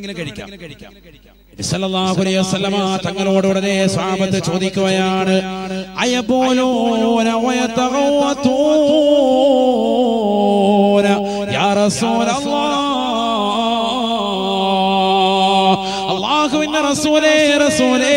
نعمل نعمل نعمل സല്ലല്ലാഹു അലൈഹി വസല്ലമ തങ്ങളോട് ഉടനെ സ്വഹാബത്ത് ചോദിക്കുകയാണ് അയബൂലൂന വയതഗവതൂന യാ റസൂലല്ലാഹ് അല്ലാഹുവിന്റെ റസൂലേ റസൂലേ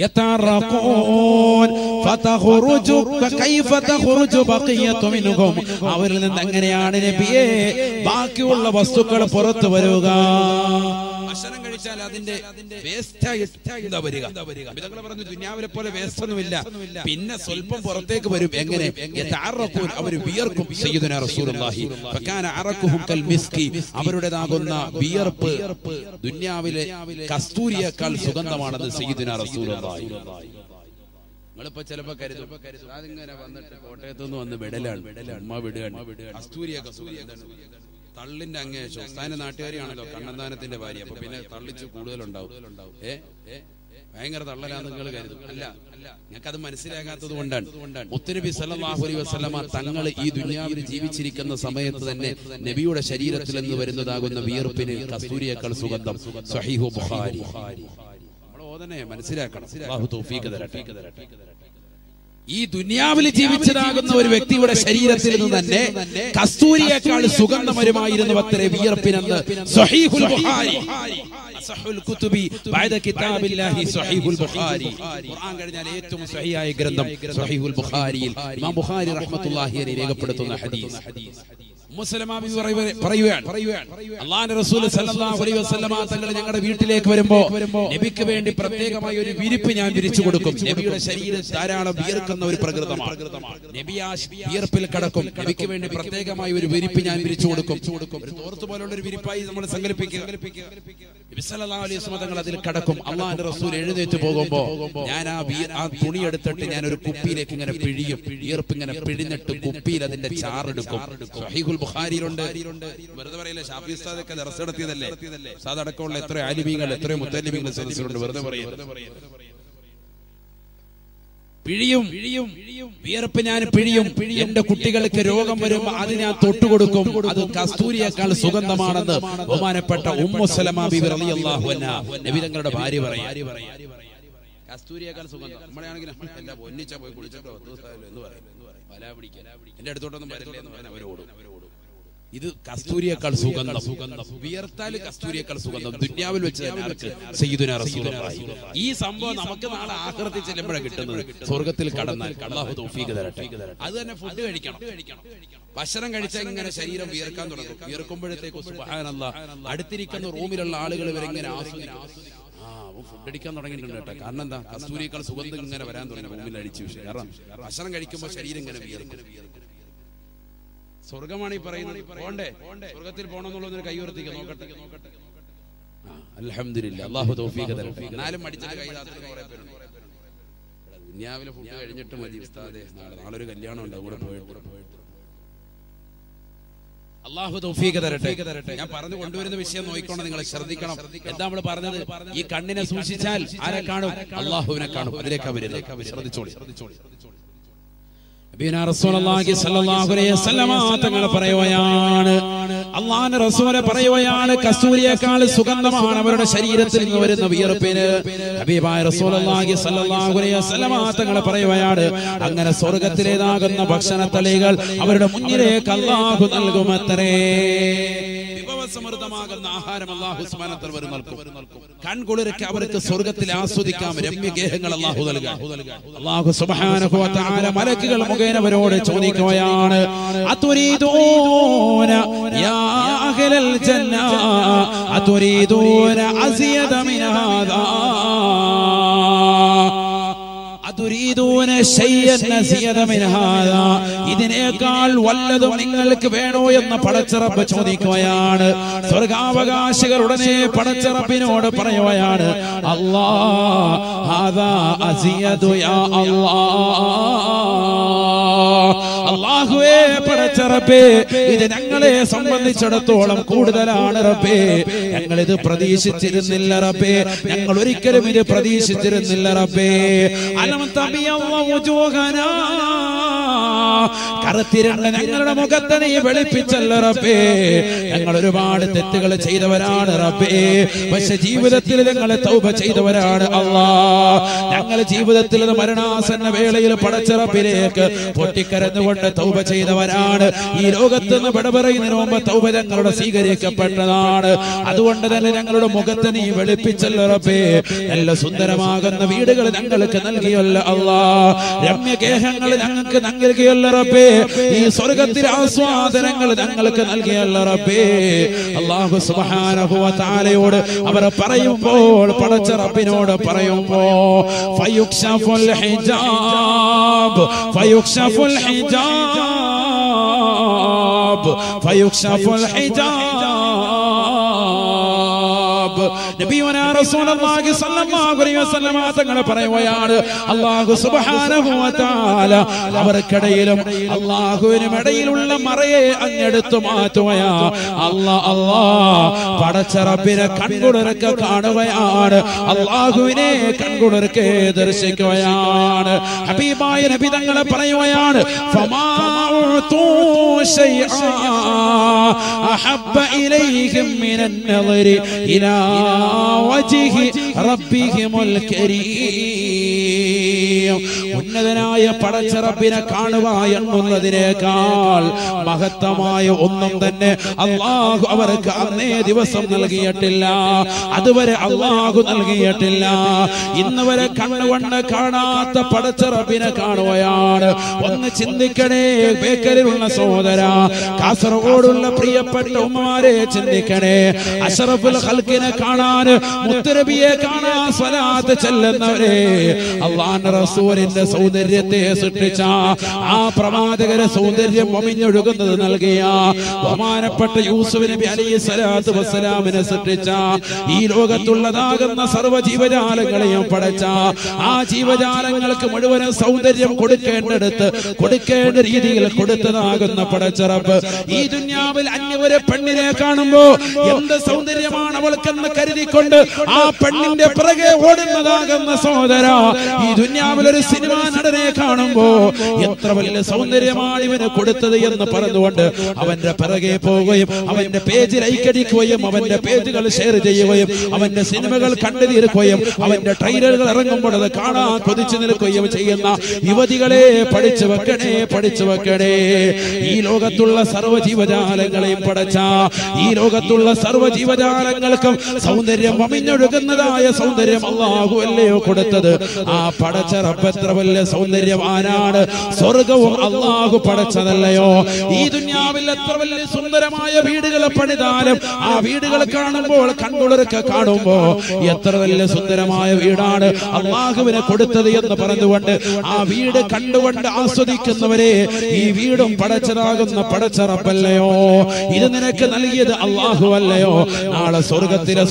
യതറഖൂൻ ഫതഖറുജു കൈഫ തഖറുജു ബഖിയതു മിൻഹും അവരിൽ നിന്ന് അങ്ങനെയാണ് നബിയേ ബാക്കിയുള്ള വസ്തുക്കൾ പുറത്തു വരുക ഭക്ഷണം കഴിച്ചാൽ അതിന്റെ വേസ്റ്റ് ആയിട്ട് വരിക വിധങ്ങൾ പറഞ്ഞു ദുനിയാവിലെ പോലെ വേസ്റ്റ് ഒന്നുമില്ല പിന്നെ സ്വല്പം പുറത്തേക്ക് വരും എങ്ങനെ യതറഖൂൻ അവർ വിയർക്കും സയ്യിദുനാ റസൂലുള്ളാഹി ഫകാന അറഖുഹും കൽമിസ്കി അവരുടേതാകുന്ന വിയർപ്പ് ദുനിയാവിലെ കസ്തൂരിയേക്കാൾ സുഗന്ധമാണെന്ന് സയ്യിദുനാ റസൂലുള്ളാഹി നിങ്ങളിപ്പോ ചിലപ്പോ കരുതും അതിങ്ങനെ വന്നിട്ട് കോട്ടയത്തു നിന്ന് വന്ന് വിടലാണ് ഉമ്മ വിടുകയാണ് കസ്തൂരിയൊക്കെ തള്ളിന്റെ അങ്ങേ ശോസ്ഥാന നാട്ടുകാരിയാണല്ലോ കണ്ണന്താനത്തിന്റെ ഭാര്യ അപ്പൊ പിന്നെ തള്ളിച്ച് കൂടുതലുണ്ടാവും ഏ ഭയങ്കര തള്ളലാന്ന് നിങ്ങൾ കരുതും അല്ല നിങ്ങൾക്ക് അത് മനസ്സിലാകാത്തത് കൊണ്ടാണ് മുത്തുനബി സല്ലല്ലാഹു അലൈഹി വസല്ലമ തങ്ങൾ ഈ ദുനിയാവിൽ ജീവിച്ചിരിക്കുന്ന സമയത്ത് തന്നെ നബിയുടെ ശരീരത്തിൽ നിന്ന് വരുന്നതാകുന്ന വിയർപ്പിന് കസ്തൂരിയേക്കാൾ സുഗന്ധം സ്വഹീഹു ബുഖാരി മനസ്സിലാക്കണം ഈ ദുനിയാവിൽ ജീവിച്ചതാകുന്ന ഒരു വ്യക്തിയുടെ ശരീരത്തിൽ നിന്ന് തന്നെ കസ്തൂരിയേക്കാൾ സുഗന്ധം വരുമായിരുന്നു അത്രേ വിയർപ്പിനെന്ന് സ്വഹീഹുൽ ബുഖാരി അസഹുൽ കുതുബി ബഅദ കിതാബില്ലാഹി സ്വഹീഹുൽ ബുഖാരി ഖുർആൻ കഴിഞ്ഞാൽ ഏറ്റവും സ്വഹീഹായ ഗ്രന്ഥം സ്വഹീഹുൽ ബുഖാരിയിൽ ഇമാം ബുഖാരി റഹ്മത്തുള്ളാഹി അലൈഹി രേഖപ്പെടുത്തുന്ന ഹദീസ് അല്ലാഹുവിന്റെ റസൂൽ സല്ലല്ലാഹു അലൈഹി വസല്ലമ തങ്ങൾ ഞങ്ങളുടെ വീട്ടിലേക്ക് വരുമ്പോൾ നബിക്ക് വേണ്ടി പ്രത്യേകമായി ഒരു വിരിപ്പ് ഞാൻ വിരിച്ചു കൊടുക്കും നബിയുടെ ശരീരം ധാരാളം വിയർക്കുന്ന ഒരു പ്രകൃതമാണ് നബി ആ വിയർപ്പിൽ കടക്കും നബിക്ക് വേണ്ടി പ്രത്യേകമായി ഒരു വിരിപ്പ് ഞാൻ വിരിച്ചു കൊടുക്കും ഒരു തോർത്ത് പോലുള്ള ഒരു വിരിപ്പായി നമ്മൾ സങ്കല്പിക്കുക നബി സല്ലല്ലാഹു അലൈഹി വസല്ലമ തങ്ങൾ അതിൽ കടക്കും അല്ലാഹുവിന്റെ റസൂൽ എഴുന്നേറ്റ് പോകുമ്പോൾ ഞാൻ ആ ആ തുണി എടുത്തിട്ട് ഞാൻ ഒരു കുപ്പിയിലേക്ക് ഇങ്ങനെ പിഴിയും വിയർപ്പ് ഇങ്ങനെ പിഴിഞ്ഞിട്ട് കുപ്പിയിൽ അതിന്റെ ചാറെടുക്കും സ്വഹീഹുൽ ബുഖാരിയിലുണ്ട് വെറുതെ പറയില്ല ഷാഫി ഉസ്താദ് ഒക്കെ ദർസ് നടത്തിയതല്ലേ ഉസ്താദ് അടക്കമുള്ള എത്ര ആലിമീങ്ങൾ എത്ര മുത്തല്ലിമീങ്ങൾ സദസ്സിലുണ്ട് വെറുതെ പറയും പിഴിയും വിയർപ്പ് ഞാൻ പിഴിയും എന്റെ കുട്ടികൾക്ക് രോഗം വരുമ്പോൾ അത് ഞാൻ തൊട്ടുകൊടുക്കും അത് കസ്തൂരിയേക്കാൾ സുഗന്ധമാണെന്ന് ബഹുമാനപ്പെട്ട ഉമ്മു സലമ ബിബി റളിയല്ലാഹു അൻഹാ നബി തങ്ങളുടെ ഭാര്യ പറയും കസ്തൂരിയേക്കാൾ സുഗന്ധം നമ്മളാണെങ്കിൽ എല്ലാ ഒന്നിച്ചാ പോയി കുളിച്ചിട്ടോ എന്ന് പറയും എന്റെ അടുത്തോട്ടൊന്നും വരില്ല അവരോടും ഇത് കസ്തൂരിയേക്കാൾ സുഗന്ധം സുഗന്ധം വിയർത്താൽ കസ്തൂരിയേക്കാൾ സുഗന്ധം ദുന്യാവിൽ വെച്ച് തന്നെ സയ്യിദുനാ റസൂലുള്ളാഹി ഈ സംഭവം നമുക്ക് നാളെ ആഖിറത്തിൽ ചെല്ലുമ്പോഴാണ് കിട്ടുന്നത് സ്വർഗ്ഗത്തിൽ കടന്നാൽ അല്ലാഹു തൗഫീഖ് തരട്ടെ അത് തന്നെ ഫുഡ് കഴിക്കണം ഭക്ഷണം കഴിച്ചാൽ ഇങ്ങനെ ശരീരം വിയർക്കാൻ തുടങ്ങും വിയർക്കുമ്പോഴത്തേക്ക് സുബ്ഹാനല്ലാഹ് അടുത്തിരിക്കുന്ന റൂമിലുള്ള ആളുകൾ ഇവരെ ഇങ്ങനെ ആസ്വദിക്കും ഫുഡ് അടിക്കാൻ തുടങ്ങിയിട്ടുണ്ട് കേട്ടോ കാരണം എന്താ കസ്തൂരിയേക്കാൾ സുഗന്ധം ഇങ്ങനെ വരാൻ തുടങ്ങി റൂമിൽ അടിച്ചു പക്ഷേ കാരണം ഭക്ഷണം കഴിക്കുമ്പോൾ ശരീരം ഇങ്ങനെ വിയർക്കും സ്വർഗമാണ് ഈ പറയുന്നത് പോണ്ടേ സ്വർഗത്തിൽ പോകണമെന്നുള്ളൊരു കൈ ഉയർത്തിക്ക് നോക്കട്ടെ അൽഹംദുലില്ലാഹ് അല്ലാഹു തൗഫീഖ് തരട്ടെ എന്നാലും അടിച്ചിട്ട് കൈ താത്തുന്ന കുറേ പേരുണ്ട് ദുനിയാവിലെ ഫുഡ് കഴിഞ്ഞിട്ട് മതി ഉസ്താദേ നാളെ ഒരു കല്യാണം ഉണ്ട് അവിടെ പോയിട്ട് അല്ലാഹു തൗഫീഖ് തരട്ടെ ഞാൻ പറഞ്ഞു കൊണ്ടുവരുന്ന വിഷയം നോക്കിക്കൊണ്ട് നിങ്ങൾ ശ്രദ്ധിക്കണം എന്താ നമ്മൾ പറഞ്ഞത് ഈ കണ്ണിനെ സൂക്ഷിച്ചാൽ ആരെ കാണും അല്ലാഹുവിനെ കാണും അതിലേക്കാണ് വരുന്നത് ശ്രദ്ധിച്ചോളി നബിയനാ റസൂലുള്ളാഹി സ്വല്ലല്ലാഹു അലൈഹി വസല്ലമ തങ്ങൾ പറയുകയാണ് അല്ലാഹുവിന്റെ റസൂൽ പറയുകയാണ് കസ്തൂരിയേക്കാൾ സുഗന്ധമാണ് അവരുടെ ശരീരത്തിൽ നിന്ന് വരുന്ന വിയർപ്പിന് ഹബീബായ റസൂലുള്ളാഹി സ്വല്ലല്ലാഹു അലൈഹി വസല്ലമ തങ്ങൾ പറയുകയാണ് അങ്ങനെ സ്വർഗ്ഗത്തിലേതാകുന്ന ഭക്ഷണത്തളികൾ അവരുടെ മുന്നിലേക്ക് അല്ലാഹു നൽകുമത്രേ സമൃദ്ധമാകുന്ന ആഹാരം അല്ലാഹു സുബ്ഹാനഹു വ തആല നൽകും. കൺകുളിർക്കെ അവർക്ക് സ്വർഗ്ഗത്തിൽ ആസ്വദിക്കാം രമ്യഗേഹങ്ങൾ അല്ലാഹു നൽകാം. അല്ലാഹു സുബ്ഹാനഹു വ തആല മലക്കുകൾ മുഖേന അവരോട് ചോദിക്കുകയാണ്, അതുരീദൂന യാ അഹ്ലൽ ജന്ന അതുരീദൂന അസിയദ മിൻ ഹാദാ ഇതിനേക്കാൾ വല്ലതും നിങ്ങൾക്ക് വേണോ എന്ന് പടച്ചറപ്പ് ചോദിക്കുകയാണ്. സ്വർഗാവകാശികൾ ഉടനെ പടച്ചറപ്പിനോട് പറയുകയാണ്, അല്ലാ ഹാദാ അസിയദു യാ അല്ലാ, അല്ലാഹുവേ പടച്ചറപ്പേ ഇത് ഞങ്ങളെ സംബന്ധിച്ചിടത്തോളം കൂടുതലാണ് റബ്ബേ, ഞങ്ങൾ ഇത് പ്രതീക്ഷിച്ചിരുന്നില്ല റബ്ബേ, ഞങ്ങൾ ഒരിക്കലും ഇത് പ്രതീക്ഷിച്ചിരുന്നില്ല റബ്ബേ. അലം തബിയല്ലാഹു വജൂഹനാ, കറുത്തിരുന്ന ഞങ്ങളുടെ മുഖത്തെ നീ വെളുപ്പിച്ചല്ല റബ്ബേ, ഞങ്ങൾ ഒരുപാട് തെറ്റുകൾ ചെയ്തവരാണ് റബ്ബേ, പക്ഷെ ജീവിതത്തിൽ ഞങ്ങളെ തൗബ ചെയ്തവരാണ് അല്ലാ, ഞങ്ങൾ ജീവിതത്തിൽ മരണാസന്ന വേളയിൽ പടച്ച റബ്ബിലേക്ക് പൊട്ടിക്കരന്നുകൊണ്ട് തൗബ ചെയ്തവരാണ്. ഈ ലോകത്ത് നിന്ന് വിടപറയുന്നതിന് മുമ്പ് തൗബ ഞങ്ങളുടെ സ്വീകരിക്കപ്പെട്ടതാണ്. അതുകൊണ്ട് തന്നെ ഞങ്ങളുടെ മുഖത്തെ നീ വെളുപ്പിച്ചല്ല റബ്ബേ, നല്ല സുന്ദരമാകുന്ന വീടുകൾ ഞങ്ങൾക്ക് നൽകിയല്ല അല്ലാ, രമ്യഗേഹങ്ങൾ ഞങ്ങൾക്ക് നൽകിയല്ല റബ്ബേ, ഈ സ്വർഗ്ഗത്തിലെ ആസ്വാദനങ്ങൾ ഞങ്ങൾക്ക് നൽകിയല്ല റബ്ബേ. അല്ലാഹു സുബ്ഹാനഹു വ തആലയോട് അവർ പറയുമ്പോൾ, പടച്ച റബ്ബിനോട് പറയുമ്പോൾ, ഫയുക്ശഫുൽ ഹിജാബ് ഫയുക്ശഫുൽ ഹിജാബ് ഫയുക്ശഫുൽ ഹിജാബ്. നബിയുനാ റസൂലുള്ളാഹി സ്വല്ലല്ലാഹു അലൈഹി വസല്ലം തങ്ങൾ പറയുകയാണ്, അല്ലാഹു സുബ്ഹാനഹു വ തആല അവർക്കിടയിലും അല്ലാഹുവിനും ഇടയിലുള്ള മറയെ അങ്ങെടുത്തു മാറ്റുകയാ അല്ലാ അല്ലാ, പടച്ച റബ്ബിനെ കൺകുളിർക്കെ കാണുകയാണ്, അല്ലാഹുവിനെ കൺകുളിർക്കെ ദർശിക്കുകയാണ്. ഹബീബായ നബി തങ്ങൾ പറയുകയാണ്, ഫമാ ഉതൂ ശൈഅ അഹബ്ബ ഇലൈഹിം മിനൻ നളരി ഇലാ وجه ربهم الكريم. ഉന്നതനായ പടച്ച റബ്ബിനെ കാണുക എന്നുള്ളതിനേക്കാൾ മഹത്തമായ ഒന്നും തന്നെ അല്ലാഹു അവർക്ക് അന്നേ ദിവസം നൽകിയിട്ടില്ല, അതുവരെ അല്ലാഹു നൽകിയിട്ടില്ല. ഇന്ന് വരെ കണ്ണുകൊണ്ട് കാണാത്ത പടച്ച റബ്ബിനെ കാണുകയാണ്. ഒന്ന് ചിന്തിക്കണേ ബേക്കലിലുള്ള സഹോദര, കാസർഗോഡുള്ള പ്രിയപ്പെട്ട ഉമ്മമാരെ ചിന്തിക്കണേ, അഷറഫുൽ ഖൽഖിനെ കാണാൻ, മുത്തുനബിയെ കാണാൻ സ്വലാത്ത് ചൊല്ലുന്നവരെ, അല്ലാഹുവിന്റെ റസൂലിന്റെ സൗന്ദര്യത്തെ സൃഷ്ടിച്ച ആ പ്രവാചകരെ സൗന്ദര്യം ഒമിഞ്ഞൊഴുകുന്നത് നൽകിയ ബഹുമാനപ്പെട്ട യൂസുഫ് നബി അലൈഹി സ്വലാത്തു വസ്സലാമിനെ സൃഷ്ടിച്ച, ഈ ലോകത്തുള്ളതാകുന്ന സർവ്വ ജീവജാലങ്ങളെയും പടച്ച ആ ജീവജാലങ്ങൾക്ക് മുഴുവനും സൗന്ദര്യം കൊടുക്കേണ്ടടുത്ത് കൊടുക്കേണ്ട രീതിയിൽ കൊടുത്തതാകുന്ന പടച്ച റബ്ബ്, ഈ ദുനിയാവിൽ അന്യവരെ പെണ്ണിനെ കാണുമ്പോ എന്ത് സൗന്ദര്യമാണ് അവൾക്കെന്ന് കരുതിക്കൊണ്ട് ആ പെണ്ണിന്റെ പിറകെ ഓടുന്നതാകുന്ന സഹോദര, ഈ ദുനിയാവിൽ ഒരു സിനിമാ നടനെ കാണുമ്പോ എത്ര വലിയ സൗന്ദര്യമാണ് ഇവന് കൊടുത്തത് എന്ന് പറഞ്ഞുകൊണ്ട് അവന്റെ പിറകെ പോവുകയും അവന്റെ പേജ് ലൈക്ക് അടിക്കുകയും അവന്റെ പേജുകൾ ഷെയർ ചെയ്യുകയും അവന്റെ സിനിമകൾ കണ്ടു തീർക്കുകയും അവന്റെ ട്രെയിലറുകൾ ഇറങ്ങുമ്പോൾ അത് കാണാൻ കൊതിച്ചു നിൽക്കുകയും ചെയ്യുന്ന യുവതികളെ പഠിച്ചു വെക്കണേ, പഠിച്ചു വെക്കണേ. ഈ ലോകത്തുള്ള സർവ്വ ജീവജാലങ്ങളെയും പഠിച്ച ഈ ലോകത്തുള്ള സർവ്വ ജീവജാലങ്ങൾക്കും സൗന്ദര്യം വമിഞ്ഞൊഴുകുന്നതായ സൗന്ദര്യം അല്ലാഹു അല്ലയോ കൊടുത്തത്, ആ പടച്ച റബ്ബ് എത്ര വലിയ സൗന്ദര്യവാനാണ്. സ്വർഗവും അല്ലാഹു പടച്ചതല്ലയോ. ഈ ദുനിയാവിൽ എത്ര വലിയ സുന്ദരമായ വീടുകൾ പണിതാലും ആ വീടുകൾ കാണുമ്പോൾ കൺകുളിർക്കെ കാണുമ്പോ എത്ര വലിയ സുന്ദരമായ വീടാണ് അല്ലാഹുവിനെ കൊടുത്തത് എന്ന് പറഞ്ഞുകൊണ്ട് ആ വീട് കണ്ടുകൊണ്ട് ആസ്വദിക്കുന്നവരെ, ഈ വീടും പടച്ചതാകുന്ന പടച്ച റബ്ബല്ലയോ, ഇത് നിനക്ക് നൽകിയത് അല്ലാഹു അല്ലയോ, നാളെ സ്വർഗത്തിലെ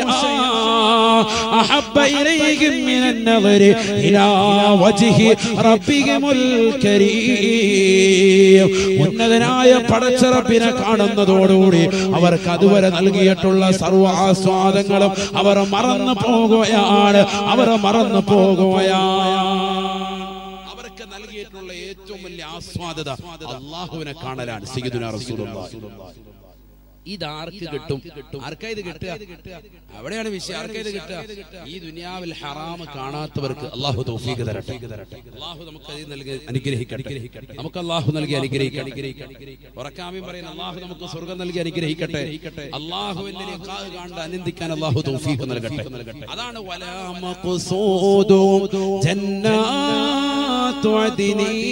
شيئا أحب إليهم من النظر إلى وجه ربهم الكريم والنذرايا بدرت ربنا كارن ندوري أبار كادوبر نلقي تطلع سروا عسوادن غلب أبار مرن بوجو يا آد أبار مرن بوجو يا أبار كنلقي تطلع يتوم اللي عسوادة الله هو نكانا لان سيدنا رسول الله إذا أركي قطّم أركي إذا قطّة أبدي أنا بيشي أركي إذا قطّة هي الدنيا بالحرام كانا تبرك الله توفيق درت الله دم كذي نلقي أنيكريه كتّة أمك الله نلقي أنيكريه كتّة وركامي برينا الله دم كسرق نلقي أنيكريه كتّة الله إنني كاغ عند أنندي كان الله توفيق نلقي هذا أنا ولا مقصود جنات عدني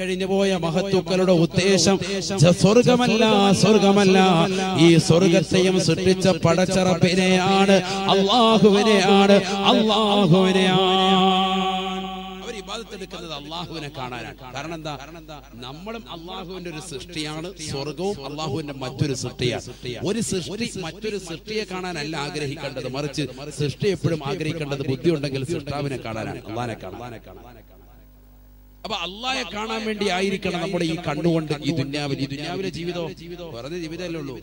كذي نبويا مهتو كلود وتيشم سورغم الله سورغم الله يي سورغت سيم سطريت بدرت ربيني آن الله بيني آن الله بيني آن الله هو نكانا، كارن دا، ناممرم الله هو نرسستيان، سورغو الله هو نماتور سستيا، وري سستي ماتور سستيا كارن نلا أغريه كندا دا مرتش سستي بدم أغريه كندا دا بودي وندعيل سسترا بيني كارن الله نكانا. أبا الله يكانا مندي أيري كنا نحن بدي كندو عند الدنيا بدي الدنيا بدي جيبيدو ورد جيبيدا لولو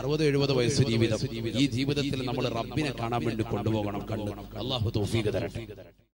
أروده إيروده ويسو جيبيدا يجيبيدا تلنا نحن ربنا كانا مندي كندو وعند كندو الله هو توفيق درت.